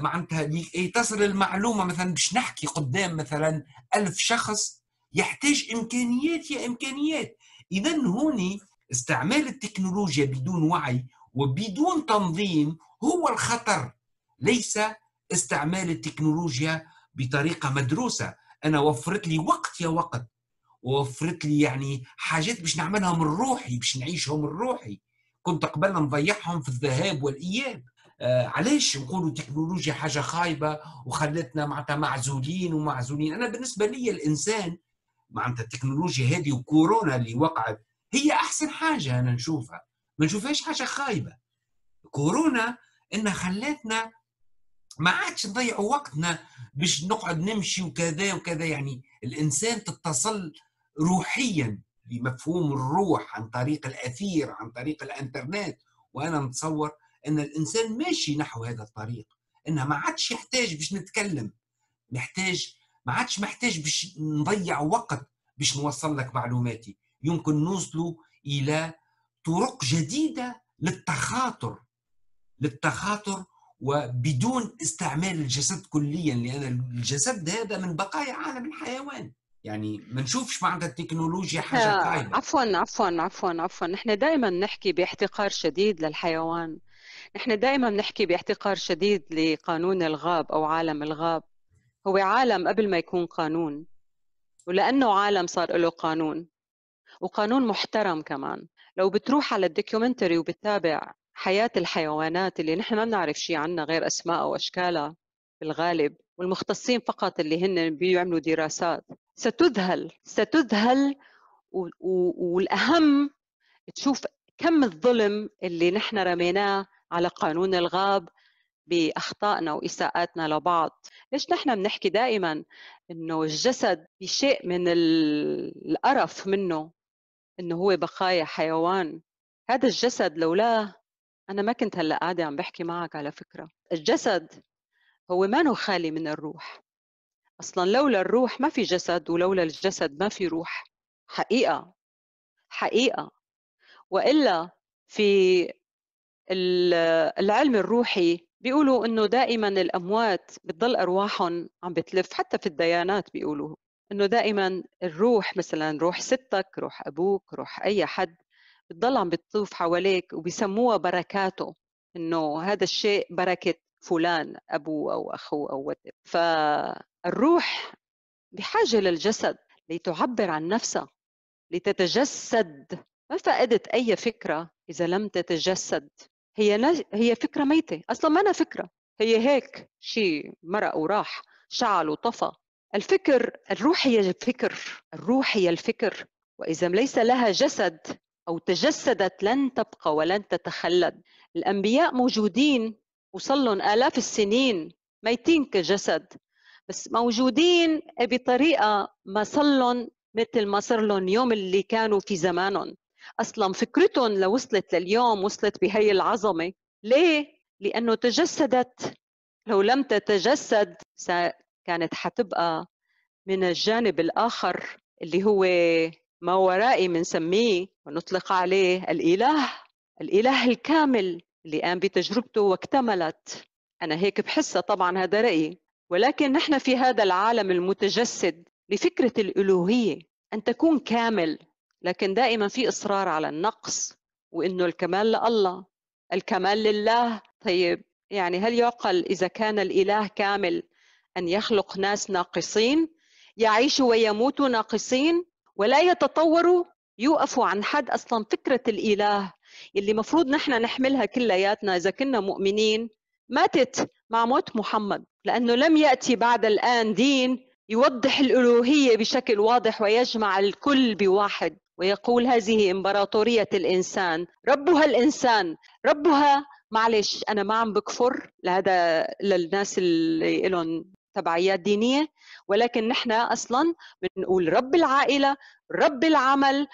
معناتها تصل المعلومة. مثلا باش نحكي قدام مثلا ألف شخص يحتاج إمكانيات يا إمكانيات. إذا هوني استعمال التكنولوجيا بدون وعي وبدون تنظيم هو الخطر، ليس استعمال التكنولوجيا بطريقة مدروسة. أنا وفرت لي وقت يا وقت، ووفرت لي يعني حاجات باش نعملها من روحي باش نعيشهم من روحي، كنت قبل نضيعهم في الذهاب والإياب. آه علاش نقولوا تكنولوجيا حاجة خايبة وخلتنا معناتها معزولين ومعزولين؟ أنا بالنسبة لي الإنسان معناتها التكنولوجيا هذه وكورونا اللي وقعت هي أحسن حاجة أنا نشوفها، ما نشوفهاش حاجة خايبة. كورونا إنها خلتنا ما عادش نضيعوا وقتنا باش نقعد نمشي وكذا وكذا. يعني الإنسان تتصل روحيا بمفهوم الروح عن طريق الأثير عن طريق الإنترنت، وأنا نتصور أن الإنسان ماشي نحو هذا الطريق، أنه ما عادش يحتاج باش نتكلم، محتاج ما عادش محتاج باش نضيع وقت باش نوصل لك معلوماتي. يمكن نوصلوا إلى طرق جديدة للتخاطر للتخاطر وبدون استعمال الجسد كليا، لأن الجسد هذا من بقايا عالم الحيوان. يعني ما نشوفش معناتها التكنولوجيا حاجة قايمة. عفوا عفوا عفوا عفوا نحن دائما نحكي باحتقار شديد للحيوان، نحن دائما نحكي باحتقار شديد لقانون الغاب أو عالم الغاب. هو عالم قبل ما يكون قانون، ولأنه عالم صار له قانون وقانون محترم كمان. لو بتروح على الدوكيومنتري وبتتابع حياة الحيوانات اللي نحن ما بنعرف شيء عنها غير أسماء وأشكالها بالغالب، والمختصين فقط اللي هن بيعملوا دراسات، ستذهل ستذهل و... و... والأهم تشوف كم الظلم اللي نحن رميناه على قانون الغاب بأخطائنا وإساءاتنا لبعض. ليش نحن بنحكي دائما إنه الجسد بشيء من القرف منه إنه هو بقايا حيوان؟ هذا الجسد لولاه أنا ما كنت هلأ قاعدة عم بحكي معك. على فكرة الجسد هو ما خالي من الروح أصلا، لولا الروح ما في جسد ولولا الجسد ما في روح. حقيقة حقيقة وإلا في العلم الروحي بيقولوا إنه دائما الأموات بتضل أرواحهم عم بتلف، حتى في الديانات بيقولوا إنه دائما الروح مثلا روح ستك روح أبوك روح أي حد بتضل عم بتطوف حواليك، وبيسموها بركاته، إنه هذا الشيء بركة فلان أبوه أو أخوه أو وات. فالروح بحاجة للجسد لتعبر عن نفسها، لتتجسد. ما فقدت أي فكرة إذا لم تتجسد. هي نج... هي فكرة ميتة، أصلاً ما أنا فكرة، هي هيك شيء مرق وراح، شعل وطفى. الفكر، الروح هي الفكر، الروح هي الفكر، وإذا ليس لها جسد أو تجسدت لن تبقى ولن تتخلد. الأنبياء موجودين، وصلن آلاف السنين ميتين كجسد، بس موجودين بطريقة ما صلن مثل ما صرلن يوم اللي كانوا في زمانهم. أصلاً فكرتهم لو وصلت لليوم وصلت بهي العظمة. ليه؟ لأنه تجسدت. لو لم تتجسد كانت حتبقى من الجانب الآخر اللي هو ما ورائي، منسميه ونطلق عليه الإله، الإله الكامل اللي قام بتجربته واكتملت. أنا هيك بحسها، طبعاً هذا رأيي، ولكن نحن في هذا العالم المتجسد لفكرة الألوهية، أن تكون كامل، لكن دائماً في إصرار على النقص وإنه الكمال لله، الكمال لله. طيب يعني هل يعقل إذا كان الإله كامل أن يخلق ناس ناقصين يعيشوا ويموتوا ناقصين ولا يتطوروا، يوقفوا عن حد؟ أصلاً فكرة الإله اللي مفروض نحن نحملها كلياتنا إذا كنا مؤمنين ماتت مع موت محمد، لأنه لم يأتي بعد الآن دين يوضح الألوهية بشكل واضح ويجمع الكل بواحد ويقول هذه إمبراطورية الإنسان، ربها الإنسان، ربها. معلش أنا ما عم بكفر لهذا للناس اللي لهم تبعيات دينية، ولكن نحن أصلاً بنقول رب العائلة، رب العمل،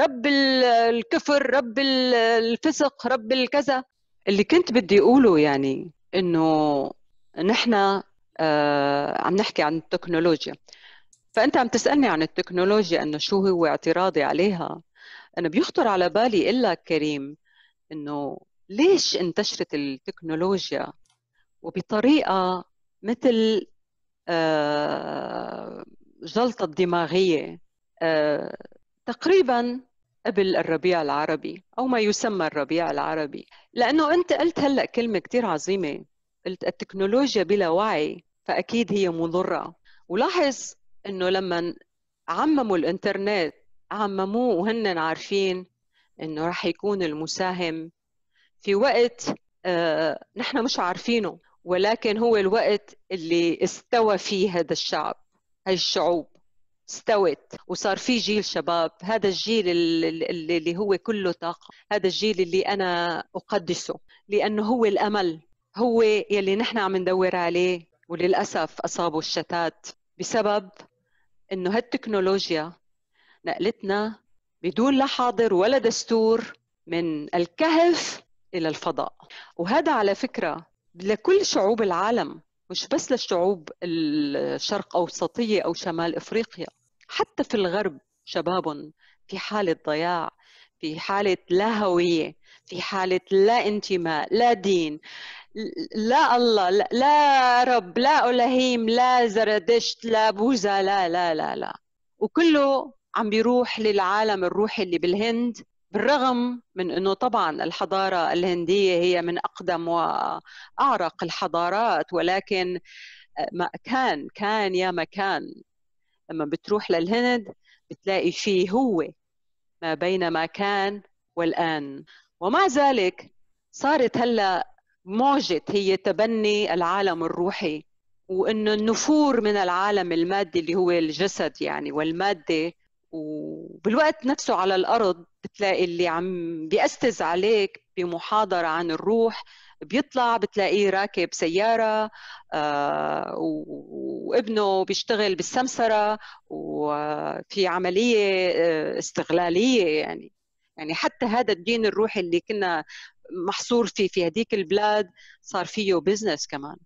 رب الكفر، رب الفسق، رب الكذا. اللي كنت بدي أقوله يعني إنه نحن آه عم نحكي عن التكنولوجيا، فأنت عم تسألني عن التكنولوجيا إنه شو هو اعتراضي عليها. أنا بيخطر على بالي إلا كريم إنه ليش انتشرت التكنولوجيا وبطريقة مثل آه جلطة دماغية، آه تقريباً قبل الربيع العربي أو ما يسمى الربيع العربي. لأنه أنت قلت هلأ كلمة كتير عظيمة، قلت التكنولوجيا بلا وعي فأكيد هي مضرة. ولاحظ أنه لما عمموا الإنترنت عمموه وهن عارفين أنه رح يكون المساهم في وقت آه نحن مش عارفينه، ولكن هو الوقت اللي استوى فيه هذا الشعب، هاي الشعوب استوت وصار في جيل شباب. هذا الجيل اللي, اللي هو كله طاقة، هذا الجيل اللي أنا أقدسه لأنه هو الأمل، هو يلي نحن عم ندور عليه. وللأسف أصابوا الشتات بسبب إنه هالتكنولوجيا نقلتنا بدون لا حاضر ولا دستور من الكهف إلى الفضاء. وهذا على فكرة لكل شعوب العالم، مش بس للشعوب الشرق أوسطية أو شمال إفريقيا، حتى في الغرب شباب في حالة ضياع، في حالة لا هوية، في حالة لا انتماء، لا دين، لا الله، لا, لا رب، لا ألهيم، لا زردشت، لا بوذا، لا لا لا لا وكله عم بيروح للعالم الروحي اللي بالهند، بالرغم من أنه طبعاً الحضارة الهندية هي من أقدم وأعرق الحضارات، ولكن ما كان كان يا مكان. لما بتروح للهند بتلاقي فيه هو ما بين ما كان والآن. ومع ذلك صارت هلأ موجة هي تبني العالم الروحي، وإنه النفور من العالم المادي اللي هو الجسد يعني والمادة، وبالوقت نفسه على الأرض بتلاقي اللي عم بيأستز عليك بمحاضرة عن الروح بيطلع بتلاقيه راكب سيارة آه وابنه بيشتغل بالسمسرة، وفي عملية استغلالية يعني يعني حتى هذا الدين الروحي اللي كنا محصور فيه في هذيك البلاد صار فيه بزنس كمان.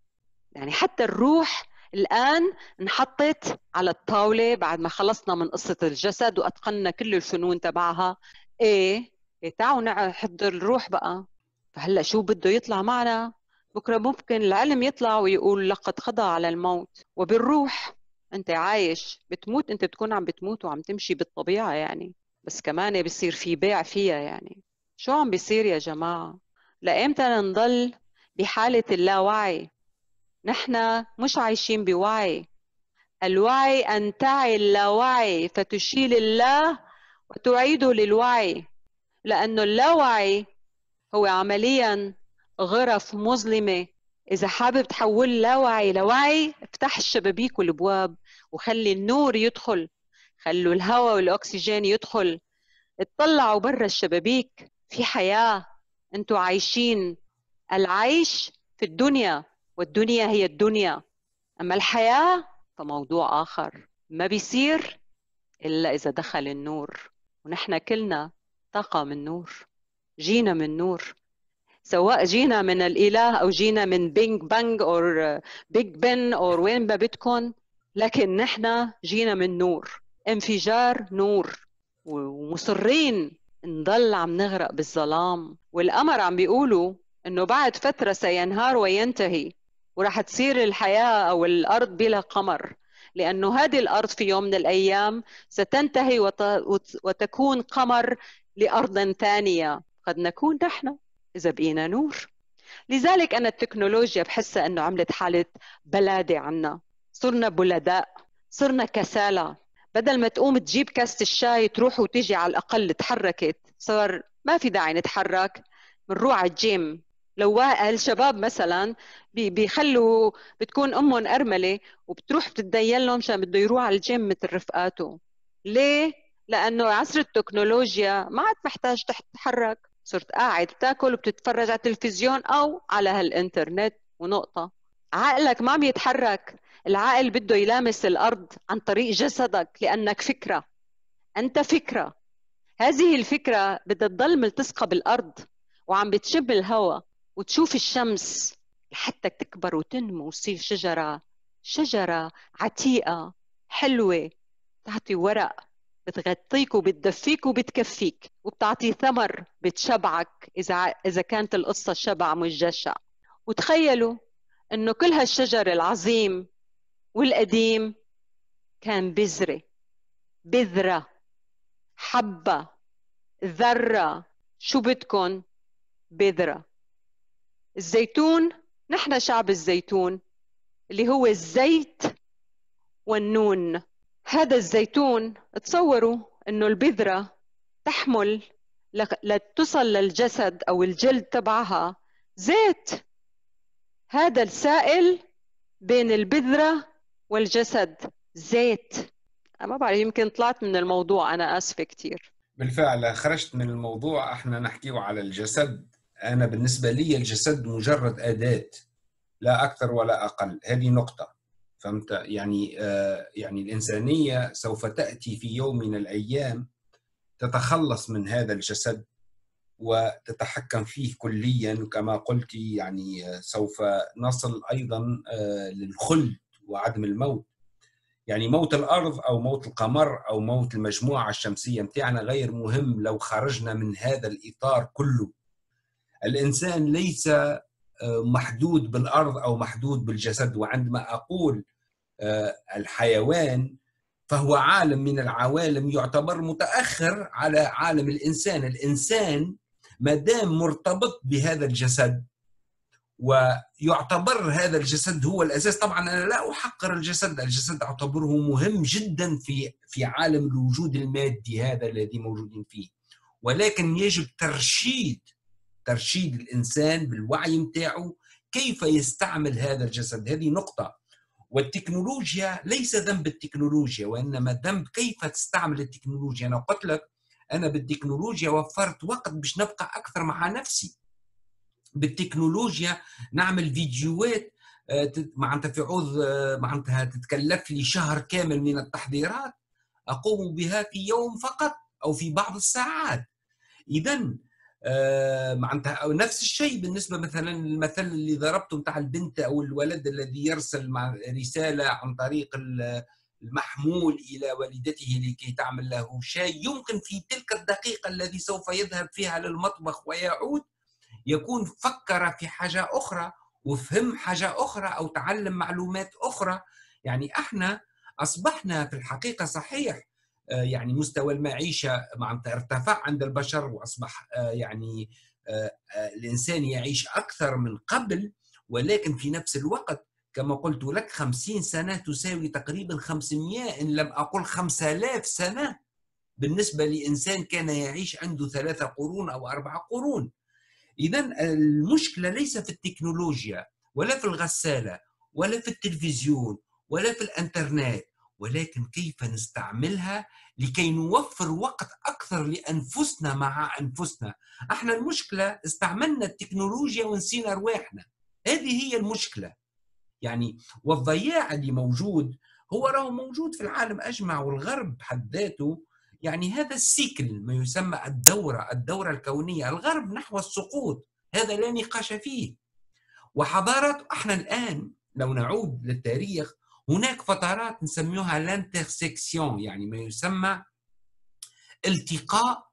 يعني حتى الروح الآن انحطت على الطاولة بعد ما خلصنا من قصة الجسد وأتقننا كل الفنون تبعها. إيه, إيه تعالوا نحضر الروح بقى. فهلأ شو بده يطلع معنا بكرة؟ ممكن العلم يطلع ويقول لقد قضى على الموت. وبالروح أنت عايش، بتموت أنت بتكون عم بتموت وعم تمشي بالطبيعة يعني، بس كمان بيصير في بيع فيها. يعني شو عم بيصير يا جماعة؟ لأيمتى نضل بحالة اللاوعي؟ نحن مش عايشين بوعي، الوعي أن تعي اللاوعي فتشيل الله وتعيده للوعي، لأنه اللاوعي هو عملياً غرف مظلمة. إذا حابب تحول لاوعي لوعي افتح الشبابيك والبواب وخلي النور يدخل، خلوا الهواء والأكسجين يدخل، اطلعوا برا الشبابيك، في حياة، أنتوا عايشين. العيش في الدنيا والدنيا هي الدنيا، أما الحياة فموضوع آخر ما بيصير إلا إذا دخل النور. ونحن كلنا طاقة من نور، جينا من نور، سواء جينا من الإله أو جينا من بينج بانج أو بيج بن أو وين ما بدكن، لكن نحن جينا من نور، انفجار نور، ومصرين نضل عم نغرق بالظلام. والقمر عم بيقولوا إنه بعد فترة سينهار وينتهي، وراح تصير الحياة أو الأرض بلا قمر، لأنه هذه الأرض في يوم من الأيام ستنتهي وت... وت... وتكون قمر لأرض ثانية، قد نكون نحن إذا بقينا نور. لذلك أنا التكنولوجيا بحسها أنه عملت حالة بلادة عنا، صرنا بلداء، صرنا كسالى. بدل ما تقوم تجيب كاسة الشاي تروح وتجي على الأقل تحركت، صار ما في داعي نتحرك، بنروح على الجيم. لو هالشباب مثلا بيخلوا بتكون امهم ارمله وبتروح بتتدين لهم عشان بده يروح على الجيم مثل رفقاته. ليه؟ لانه عصر التكنولوجيا ما عاد محتاج تتحرك، صرت قاعد بتاكل وبتتفرج على التلفزيون او على هالانترنت ونقطه. عقلك ما عم يتحرك، العقل بده يلامس الارض عن طريق جسدك، لانك فكره، انت فكره، هذه الفكره بدها تضل ملتصقه بالارض وعم بتشم الهواء وتشوف الشمس لحتى تكبر وتنمو وتصير شجرة، شجرة عتيقة حلوة تعطي ورق، بتغطيك وبتدفيك وبتكفيك وبتعطي ثمر بتشبعك إذا إذا كانت القصة شبع مش جشع. وتخيلوا إنه كل هالشجر العظيم والقديم كان بذرة، بذرة، حبة، ذرة، شو بدكن؟ بذرة. الزيتون، نحن شعب الزيتون اللي هو الزيت والنون. هذا الزيتون تصوروا انه البذرة تحمل لتصل للجسد او الجلد تبعها زيت، هذا السائل بين البذرة والجسد زيت. ما بعرف، يمكن طلعت من الموضوع، انا اسفة كثير. بالفعل خرجت من الموضوع، احنا نحكيه على الجسد. أنا بالنسبة لي الجسد مجرد أداة لا أكثر ولا أقل، هذه نقطة، فهمت؟ يعني آه يعني الإنسانية سوف تأتي في يوم من الأيام تتخلص من هذا الجسد وتتحكم فيه كلياً، وكما قلت يعني آه سوف نصل أيضاً آه للخلد وعدم الموت. يعني موت الأرض أو موت القمر أو موت المجموعة الشمسية متاعنا غير مهم لو خرجنا من هذا الإطار كله. الإنسان ليس محدود بالأرض أو محدود بالجسد، وعندما أقول الحيوان فهو عالم من العوالم يعتبر متأخر على عالم الإنسان. الإنسان ما دام مرتبط بهذا الجسد ويعتبر هذا الجسد هو الأساس، طبعا أنا لا أحقر الجسد، الجسد أعتبره مهم جدا في في عالم الوجود المادي هذا الذي موجودين فيه، ولكن يجب ترشيد ترشيد الإنسان بالوعي متاعه كيف يستعمل هذا الجسد. هذه نقطة. والتكنولوجيا ليس ذنب التكنولوجيا، وإنما ذنب كيف تستعمل التكنولوجيا. أنا قلت لك أنا بالتكنولوجيا وفرت وقت باش نبقى أكثر مع نفسي، بالتكنولوجيا نعمل فيديوهات معناتها في عوض معناتها تتكلف لي شهر كامل من التحضيرات، أقوم بها في يوم فقط أو في بعض الساعات. إذن آه معناتها نفس الشيء بالنسبه مثلا المثل اللي ضربته بتاع البنت او الولد الذي يرسل مع رساله عن طريق المحمول الى والدته لكي تعمل له شاي، يمكن في تلك الدقيقه الذي سوف يذهب فيها للمطبخ ويعود يكون فكر في حاجه اخرى وفهم حاجه اخرى او تعلم معلومات اخرى. يعني احنا اصبحنا في الحقيقه صحيح يعني مستوى المعيشة معناتها ارتفع عند البشر، وأصبح يعني الإنسان يعيش أكثر من قبل، ولكن في نفس الوقت كما قلت لك خمسين سنة تساوي تقريبا خمسمائة إن لم أقل خمسة آلاف سنة بالنسبة لإنسان كان يعيش عنده ثلاثة قرون أو أربعة قرون. إذن المشكلة ليس في التكنولوجيا ولا في الغسالة ولا في التلفزيون ولا في الإنترنت، ولكن كيف نستعملها لكي نوفر وقت أكثر لأنفسنا مع أنفسنا. احنا المشكلة استعملنا التكنولوجيا ونسينا أرواحنا، هذه هي المشكلة يعني. والضياع اللي موجود هو راهو موجود في العالم أجمع والغرب بحد ذاته، يعني هذا السيكل ما يسمى الدورة الدورة الكونية، الغرب نحو السقوط، هذا لا نقاش فيه. وحضارات احنا الآن لو نعود للتاريخ هناك فترات نسميها الانترسكسيون، يعني ما يسمى التقاء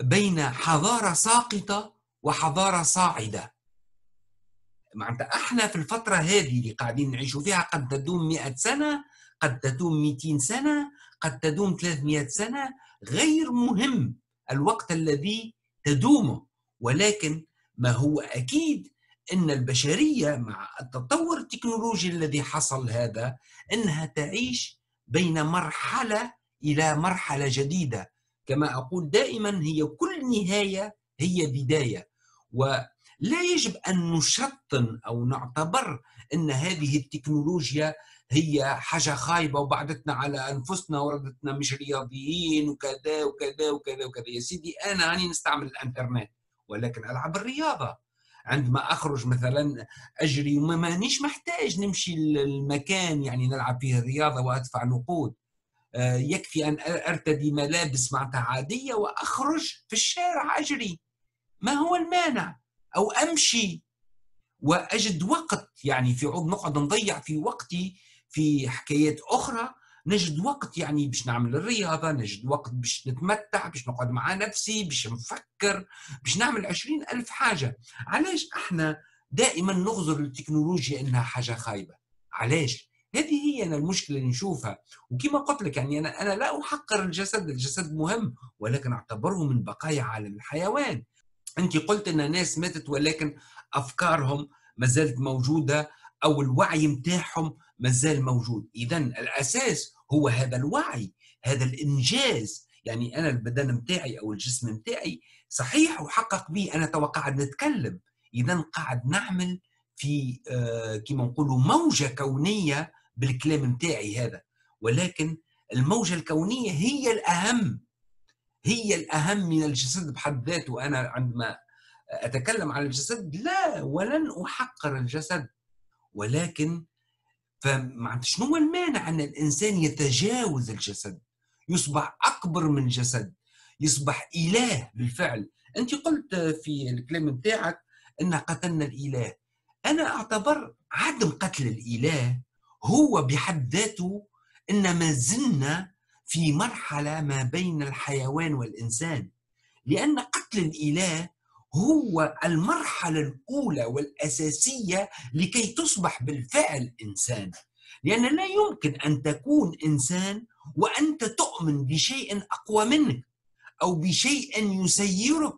بين حضارة ساقطة وحضارة صاعدة. معناتها احنا في الفترة هذه اللي قاعدين نعيشوا فيها قد تدوم مئة سنة، قد تدوم مئتين سنة، قد تدوم ثلاثمائة سنة، غير مهم الوقت الذي تدومه، ولكن ما هو أكيد أن البشرية مع التطور التكنولوجي الذي حصل هذا أنها تعيش بين مرحلة إلى مرحلة جديدة. كما أقول دائما هي كل نهاية هي بداية، ولا يجب أن نشطن أو نعتبر أن هذه التكنولوجيا هي حاجة خايبة وبعدتنا على أنفسنا وردتنا مش رياضيين وكذا وكذا وكذا وكذا. يا سيدي أنا راني نستعمل الإنترنت ولكن ألعب الرياضة، عندما أخرج مثلا أجري وما مانيش محتاج نمشي المكان يعني نلعب فيه الرياضة وأدفع نقود، يكفي أن أرتدي ملابس معناتها عادية وأخرج في الشارع أجري، ما هو المانع؟ أو أمشي وأجد وقت، يعني في عود نقعد نضيع في وقتي في حكايات أخرى، نجد وقت يعني باش نعمل الرياضة، نجد وقت باش نتمتع، باش نقعد مع نفسي، باش نفكر، باش نعمل عشرين ألف حاجة. علاش احنا دائما نغزر التكنولوجيا إنها حاجة خايبة؟ علاش؟ هذه هي أنا المشكلة اللي نشوفها. وكما قلت لك يعني أنا أنا لا أحقر الجسد، الجسد مهم، ولكن أعتبره من بقايا عالم الحيوان. أنت قلت أن ناس ماتت ولكن أفكارهم ما زالت موجودة أو الوعي متاعهم مازال موجود. إذن الأساس هو هذا الوعي، هذا الإنجاز. يعني أنا البدن متاعي أو الجسم متاعي صحيح وحقق به، أنا توا قاعد نتكلم، إذن قاعد نعمل في كما نقولوا موجة كونية بالكلام متاعي هذا، ولكن الموجة الكونية هي الأهم، هي الأهم من الجسد بحد ذاته. أنا عندما أتكلم عن الجسد لا ولن أحقر الجسد، ولكن فمعناتها شنو هو المانع ان الانسان يتجاوز الجسد، يصبح اكبر من جسد، يصبح اله بالفعل. انت قلت في الكلام نتاعك ان قتلنا الاله، انا اعتبر عدم قتل الاله هو بحد ذاته ان ما زلنا في مرحله ما بين الحيوان والانسان، لان قتل الاله هو المرحلة الأولى والأساسية لكي تصبح بالفعل إنسان، لأن لا يمكن أن تكون إنسان وأنت تؤمن بشيء أقوى منك أو بشيء يسيرك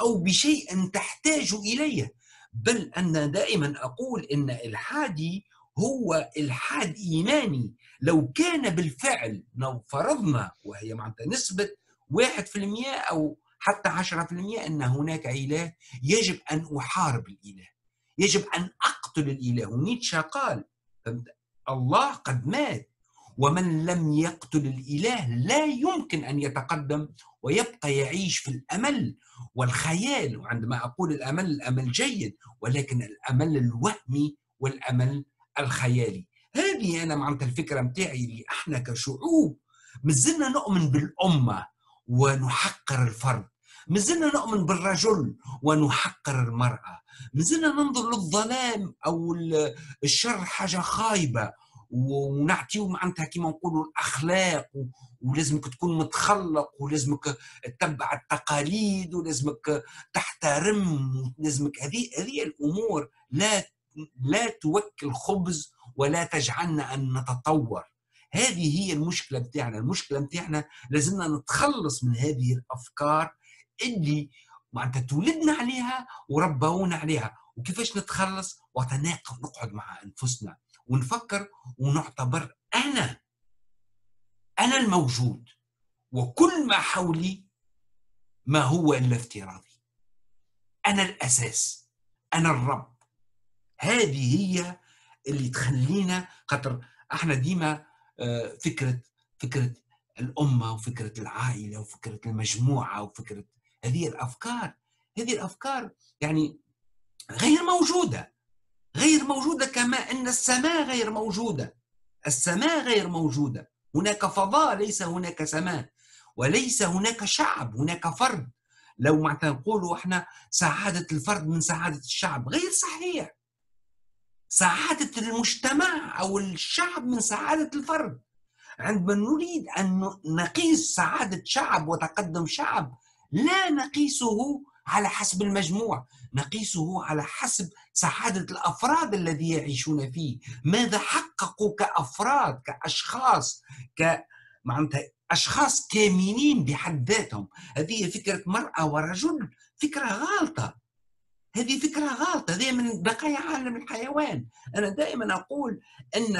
أو بشيء تحتاج إليه. بل أنا دائما أقول إن إلحادي هو إلحاد إيماني. لو كان بالفعل لو فرضنا وهي معناتها نسبة واحد في المئة أو حتى عشرة بالمئة أن هناك إله، يجب أن أحارب الإله، يجب أن أقتل الإله. نيتشه قال الله قد مات، ومن لم يقتل الإله لا يمكن أن يتقدم ويبقى يعيش في الأمل والخيال. وعندما أقول الأمل، الأمل جيد ولكن الأمل الوهمي والأمل الخيالي. هذه أنا معناتها الفكرة متاعي اللي احنا كشعوب مازلنا نؤمن بالأمة ونحقر الفرد، مازلنا نؤمن بالرجل ونحقر المرأة، مازلنا ننظر للظلام أو الشر حاجة خايبة ونعطيو معناتها كيما نقولوا الأخلاق، ولازمك تكون متخلق ولازمك تتبع التقاليد ولازمك تحترم ولازمك هذه هذه الأمور لا لا توكل خبز ولا تجعلنا أن نتطور. هذه هي المشكلة بتاعنا، المشكلة بتاعنا لازمنا نتخلص من هذه الأفكار اللي معناتها تولدنا عليها وربونا عليها. وكيفاش نتخلص؟ وتناقض، نقعد مع أنفسنا ونفكر ونعتبر أنا أنا الموجود وكل ما حولي ما هو إلا افتراضي. أنا الأساس، أنا الرب. هذه هي اللي تخلينا، خاطر احنا ديما فكرة فكرة الأمة وفكرة العائلة وفكرة المجموعة وفكرة هذه الأفكار، هذه الأفكار يعني غير موجودة، غير موجودة كما أن السماء غير موجودة. السماء غير موجودة، هناك فضاء، ليس هناك سماء، وليس هناك شعب، هناك فرد. لو ما نقولوا احنا سعادة الفرد من سعادة الشعب، غير صحيح. سعادة المجتمع أو الشعب من سعادة الفرد. عندما نريد أن نقيس سعادة شعب وتقدم شعب، لا نقيسه على حسب المجموع، نقيسه على حسب سعادة الأفراد الذي يعيشون فيه. ماذا حققوا كأفراد، كأشخاص، كمعناتها أشخاص كاملين بحد ذاتهم. هذه فكرة مرأة ورجل فكرة غالطة، هذه فكرة غلط، هذه من بقايا عالم الحيوان. أنا دائما أقول أن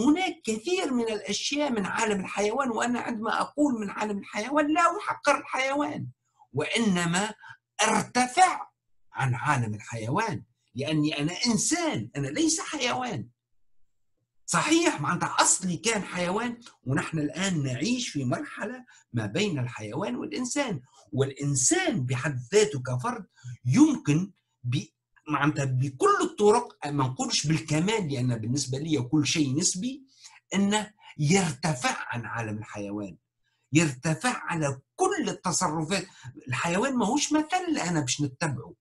هناك كثير من الأشياء من عالم الحيوان، وأنا عندما أقول من عالم الحيوان لا أحقر الحيوان، وإنما أرتفع عن عالم الحيوان، لأني أنا إنسان، أنا ليس حيوان. صحيح، معناتها أصلي كان حيوان، ونحن الآن نعيش في مرحلة ما بين الحيوان والإنسان. والإنسان بحد ذاته كفرد يمكن معناتها بكل الطرق، ما نقولش بالكمال لأن بالنسبة لي كل شيء نسبي، أنه يرتفع عن عالم الحيوان، يرتفع على كل التصرفات. الحيوان ماهوش مثل أنا باش نتبعه.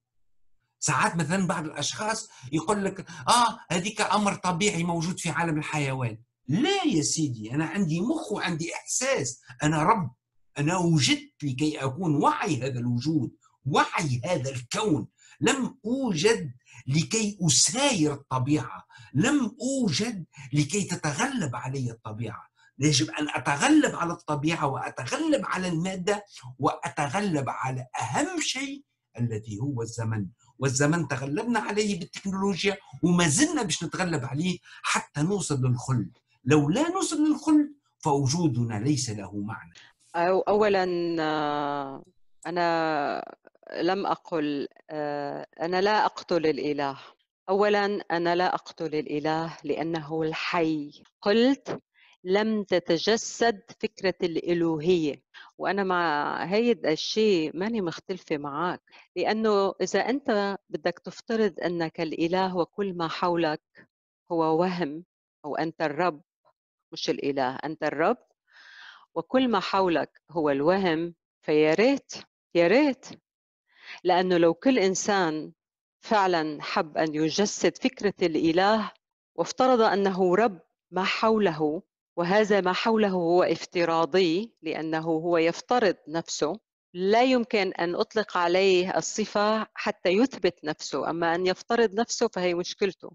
ساعات مثلا بعض الأشخاص يقول لك آه هذيك أمر طبيعي موجود في عالم الحيوان. لا يا سيدي، أنا عندي مخ وعندي إحساس، أنا رب، أنا وجدت لكي أكون، وعي هذا الوجود، وعي هذا الكون. لم أوجد لكي أساير الطبيعة، لم أوجد لكي تتغلب علي الطبيعة. يجب أن أتغلب على الطبيعة وأتغلب على المادة وأتغلب على أهم شيء الذي هو الزمن. والزمن تغلبنا عليه بالتكنولوجيا وما زلنا باش نتغلب عليه حتى نوصل للخلد. لو لا نوصل للخلد فوجودنا ليس له معنى. أولا أنا لم أقل أنا لا أقتل الإله. أولا أنا لا أقتل الإله لأنه الحي. قلت لم تتجسد فكرة الإلوهية، وأنا مع هيدا الشيء ماني مختلفة معك، لأنه إذا أنت بدك تفترض أنك الإله وكل ما حولك هو وهم، أو أنت الرب مش الإله، أنت الرب وكل ما حولك هو الوهم، فيا ريت يا ريت، لأنه لو كل إنسان فعلا حب أن يجسد فكرة الإله وافترض أنه رب ما حوله، وهذا ما حوله هو افتراضي لأنه هو يفترض نفسه، لا يمكن أن أطلق عليه الصفة حتى يثبت نفسه، أما أن يفترض نفسه فهي مشكلته.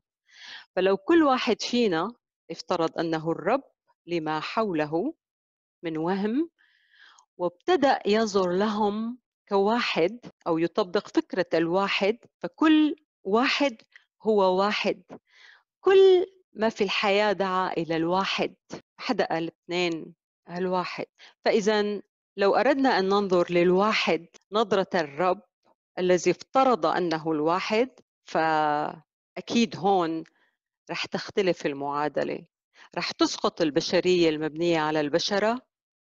فلو كل واحد فينا افترض أنه الرب لما حوله من وهم، وابتدأ يظهر لهم كواحد أو يطبق فكرة الواحد، فكل واحد هو واحد. كل ما في الحياة دعا إلى الواحد، حدا قال اثنين، الواحد. فإذا لو أردنا أن ننظر للواحد نظرة الرب الذي افترض أنه الواحد، فأكيد هون رح تختلف المعادلة، رح تسقط البشرية المبنية على البشرة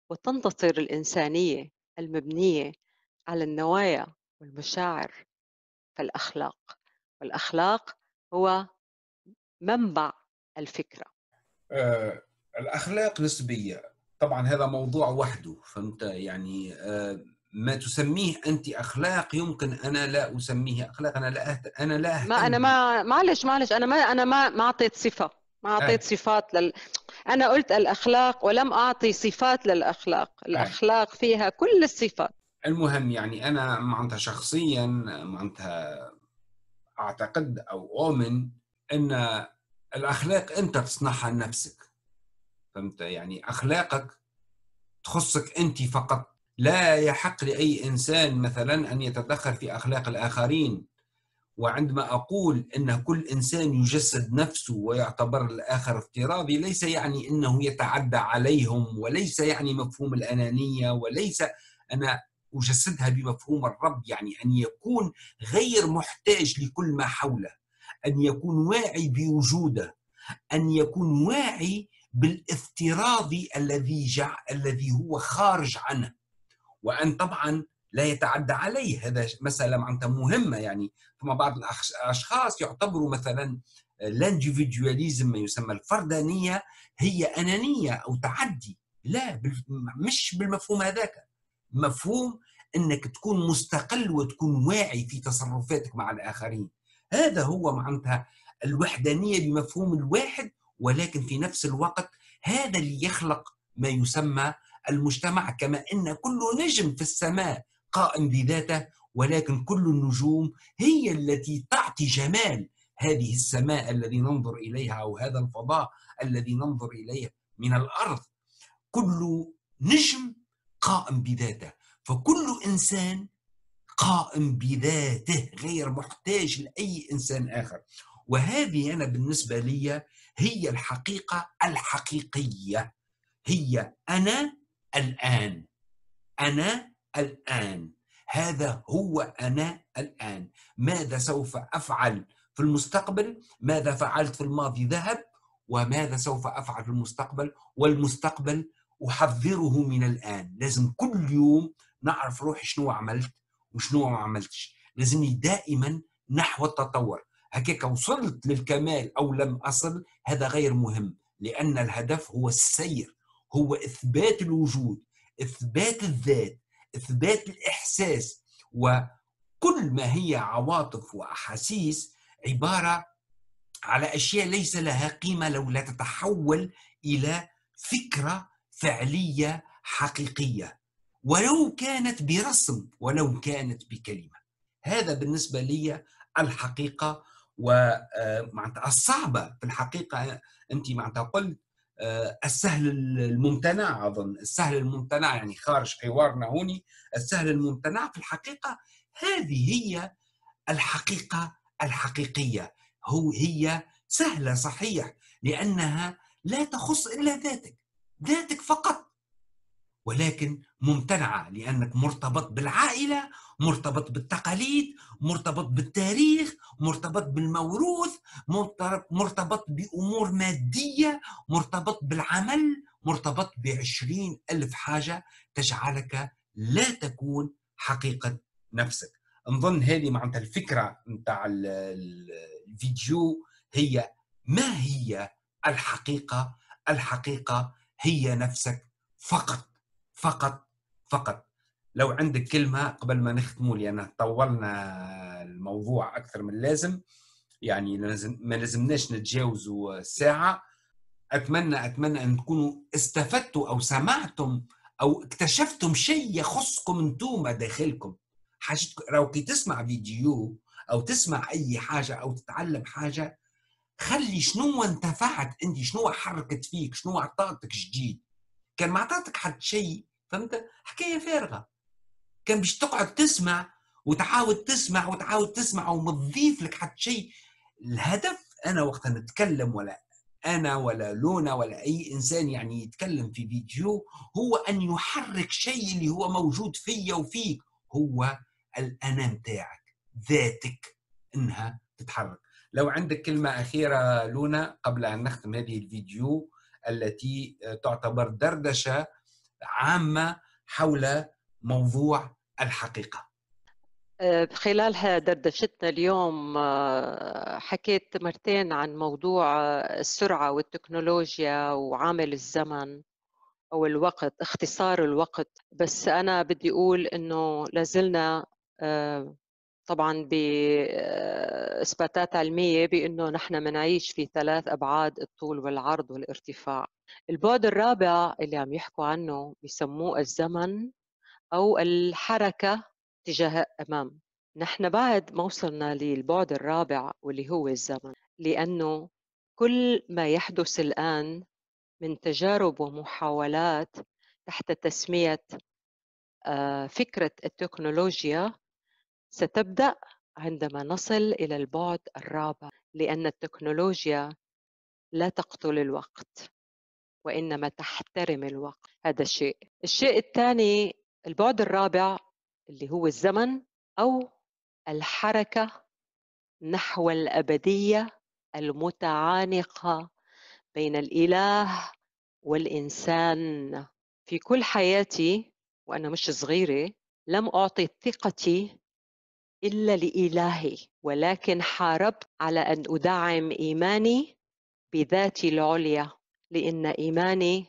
وتنتصر الإنسانية المبنية على النوايا والمشاعر فالأخلاق، والأخلاق هو منبع الفكرة. آه، الأخلاق نسبية طبعا، هذا موضوع وحده، فهمت يعني. آه، ما تسميه أنت أخلاق يمكن أنا لا أسميه أخلاق، أنا لا أهت... أنا لا أهتم. ما أنا ما معلش معلش أنا ما أنا ما ما أعطيت صفة، ما أعطيت آه. صفات لل... أنا قلت الأخلاق ولم أعطي صفات للأخلاق. الأخلاق آه. فيها كل الصفات. المهم يعني أنا معناتها شخصيا معناتها أعتقد أو أؤمن أن الأخلاق أنت تصنعها لنفسك، فهمت يعني. أخلاقك تخصك أنت فقط، لا يحق لأي إنسان مثلا أن يتدخل في أخلاق الآخرين وعندما أقول أن كل إنسان يجسد نفسه ويعتبر الآخر افتراضي، ليس يعني أنه يتعدى عليهم، وليس يعني مفهوم الأنانية، وليس أنا أجسدها بمفهوم الرب، يعني أن يكون غير محتاج لكل ما حوله، أن يكون واعي بوجوده، أن يكون واعي بالافتراضي الذي جع... الذي هو خارج عنه، وأن طبعا لا يتعدى عليه. هذا مسألة معناتها مهمة. يعني ثم بعض الأشخاص يعتبروا مثلا الانديفيدواليزم ما يسمى الفردانية هي أنانية أو تعدي. لا، مش بالمفهوم هذاك. مفهوم أنك تكون مستقل وتكون واعي في تصرفاتك مع الآخرين، هذا هو معناتها الوحدانية بمفهوم الواحد، ولكن في نفس الوقت هذا اللي يخلق ما يسمى المجتمع. كما أن كل نجم في السماء قائم بذاته، ولكن كل النجوم هي التي تعطي جمال هذه السماء الذي ننظر إليها، أو هذا الفضاء الذي ننظر إليه من الأرض. كل نجم قائم بذاته، فكل إنسان قائم بذاته غير محتاج لأي إنسان آخر. وهذه أنا بالنسبة لي هي الحقيقة الحقيقية، هي أنا الآن، أنا الآن، هذا هو أنا الآن. ماذا سوف أفعل في المستقبل؟ ماذا فعلت في الماضي ذهب، وماذا سوف أفعل في المستقبل؟ والمستقبل أحذره من الآن. لازم كل يوم نعرف روحي شنو عملت وشنو ما عملتش، لازمني دائما نحو التطور. هكاك وصلت للكمال أو لم أصل، هذا غير مهم، لأن الهدف هو السير، هو إثبات الوجود، إثبات الذات، إثبات الإحساس. وكل ما هي عواطف وأحاسيس عبارة على أشياء ليس لها قيمة لو لا تتحول إلى فكرة فعلية حقيقية، ولو كانت برسم، ولو كانت بكلمة. هذا بالنسبة لي الحقيقة. ومعناتها الصعبة في الحقيقة أنت معناتها قلت السهل الممتنع، أظن السهل الممتنع يعني خارج حوارنا هوني، السهل الممتنع في الحقيقة هذه هي الحقيقة الحقيقية. هو هي سهلة صحيح، لأنها لا تخص إلا ذاتك، ذاتك فقط، ولكن ممتنعة لأنك مرتبط بالعائلة، مرتبط بالتقاليد، مرتبط بالتاريخ، مرتبط بالموروث، مرتبط بأمور مادية، مرتبط بالعمل، مرتبط بعشرين ألف حاجة تجعلك لا تكون حقيقة نفسك. نظن هذه معناتها الفكرة نتاع الفيديو، هي ما هي الحقيقة؟ الحقيقة هي نفسك فقط فقط فقط. لو عندك كلمة قبل ما نختموا، لأن طولنا الموضوع أكثر من اللازم، يعني ما لازمناش نتجاوزوا ساعة. أتمنى أتمنى أن تكونوا استفدتوا أو سمعتم أو اكتشفتم شيء يخصكم انتوما داخلكم. حاجتكم لو كي تسمع فيديو أو تسمع أي حاجة أو تتعلم حاجة، خلي شنو انتفعت أنت، شنو حركت فيك، شنو أعطاتك جديد. كان ما أعطاتك حد شيء، فهمت؟ حكاية فارغة. كان باش تقعد تسمع وتعاود تسمع وتعاود تسمع وما تضيف لك حتى شيء. الهدف انا وقت نتكلم، ولا انا ولا لونا ولا اي انسان يعني يتكلم في فيديو، هو ان يحرك شيء اللي هو موجود فيا وفيك، هو الانا نتاعك، ذاتك، انها تتحرك. لو عندك كلمه اخيره لونا قبل ان نختم هذه الفيديو التي تعتبر دردشه عامه حول موضوع الحقيقة. خلالها دردشتنا اليوم حكيت مرتين عن موضوع السرعة والتكنولوجيا وعامل الزمن أو الوقت، اختصار الوقت. بس أنا بدي أقول إنه لازلنا طبعاً بإثباتات علمية بأنه نحن منعيش في ثلاث أبعاد، الطول والعرض والارتفاع. البعد الرابع اللي عم يحكوا عنه بيسموه الزمن أو الحركة تجاه أمام. نحن بعد ما وصلنا للبعد الرابع واللي هو الزمن، لأنه كل ما يحدث الآن من تجارب ومحاولات تحت تسمية فكرة التكنولوجيا ستبدأ عندما نصل إلى البعد الرابع، لأن التكنولوجيا لا تقتل الوقت وإنما تحترم الوقت. هذا الشيء. الشيء الثاني، البعد الرابع اللي هو الزمن أو الحركة نحو الأبدية المتعانقة بين الإله والإنسان. في كل حياتي وأنا مش صغيرة لم أعطي ثقتي إلا لإلهي، ولكن حاربت على أن أدعم إيماني بذاتي العليا، لأن إيماني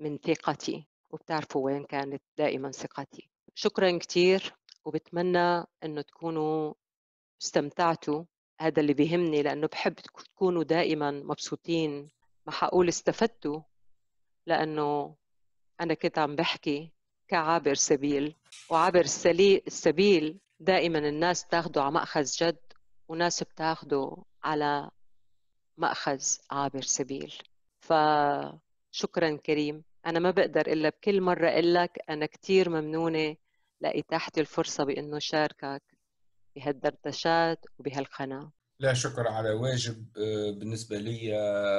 من ثقتي، وبتعرفوا وين كانت دائما ثقتي. شكرا كتير، وبتمنى أنه تكونوا استمتعتوا. هذا اللي بيهمني، لأنه بحب تكونوا دائما مبسوطين. ما حقول استفدتوا، لأنه أنا كنت عم بحكي كعابر سبيل، وعبر السبيل دائما الناس بتاخده على مأخذ جد، وناس بتاخده على مأخذ عابر سبيل. فشكرا كريم، أنا ما بقدر إلا بكل مرة أقول لك أنا كتير ممنونة لإتاحتي الفرصة بأنه شاركك بهالدردشات وبهالقناة. لا شكر على واجب، بالنسبة لي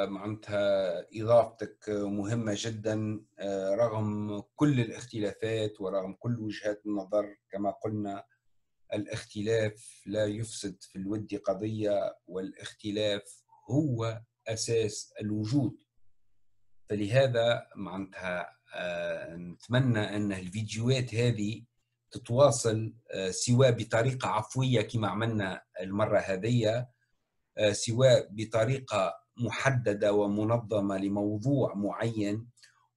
معناتها إضافتك مهمة جدا رغم كل الاختلافات ورغم كل وجهات النظر. كما قلنا، الاختلاف لا يفسد في الود قضية، والاختلاف هو أساس الوجود. فلهذا معناتها نتمنى أن الفيديوهات هذه تتواصل سواء بطريقة عفوية كما عملنا المرة هذه، سواء بطريقة محددة ومنظمة لموضوع معين.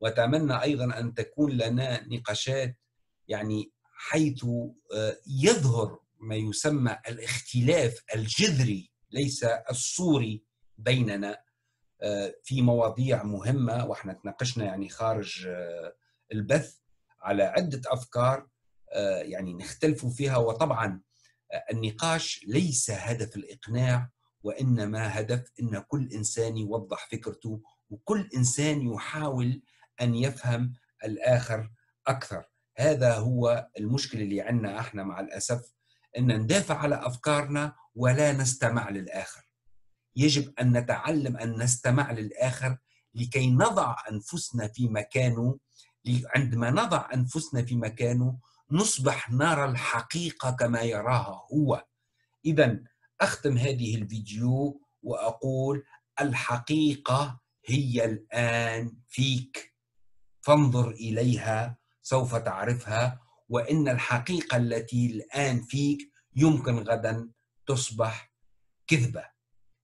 وأتمنى أيضا أن تكون لنا نقاشات يعني حيث يظهر ما يسمى الاختلاف الجذري ليس الصوري بيننا في مواضيع مهمة. وإحنا تناقشنا يعني خارج البث على عدة أفكار يعني نختلف فيها، وطبعا النقاش ليس هدف الإقناع، وإنما هدف أن كل إنسان يوضح فكرته، وكل إنسان يحاول أن يفهم الآخر أكثر. هذا هو المشكلة اللي عندنا احنا مع الأسف، أن ندافع على أفكارنا ولا نستمع للآخر. يجب أن نتعلم أن نستمع للآخر لكي نضع أنفسنا في مكانه. عندما نضع أنفسنا في مكانه نصبح نرى الحقيقة كما يراها هو. إذا أختم هذه الفيديو وأقول الحقيقة هي الآن فيك، فانظر إليها سوف تعرفها، وإن الحقيقة التي الآن فيك يمكن غدا تصبح كذبة.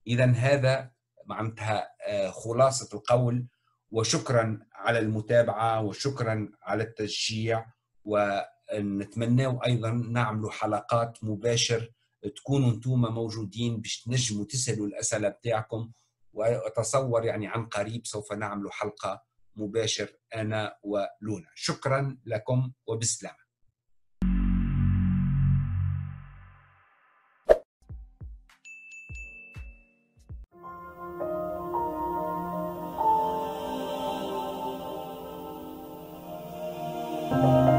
إذا هذا معناتها خلاصة القول، وشكرا على المتابعة وشكرا على التشجيع، ونتمنى أيضا نعملوا حلقات مباشر تكونوا أنتم موجودين باش تنجموا تسألوا الأسئلة بتاعكم. وأتصور يعني عن قريب سوف نعملوا حلقة مباشر أنا ولونا. شكرا لكم وبالسلامة.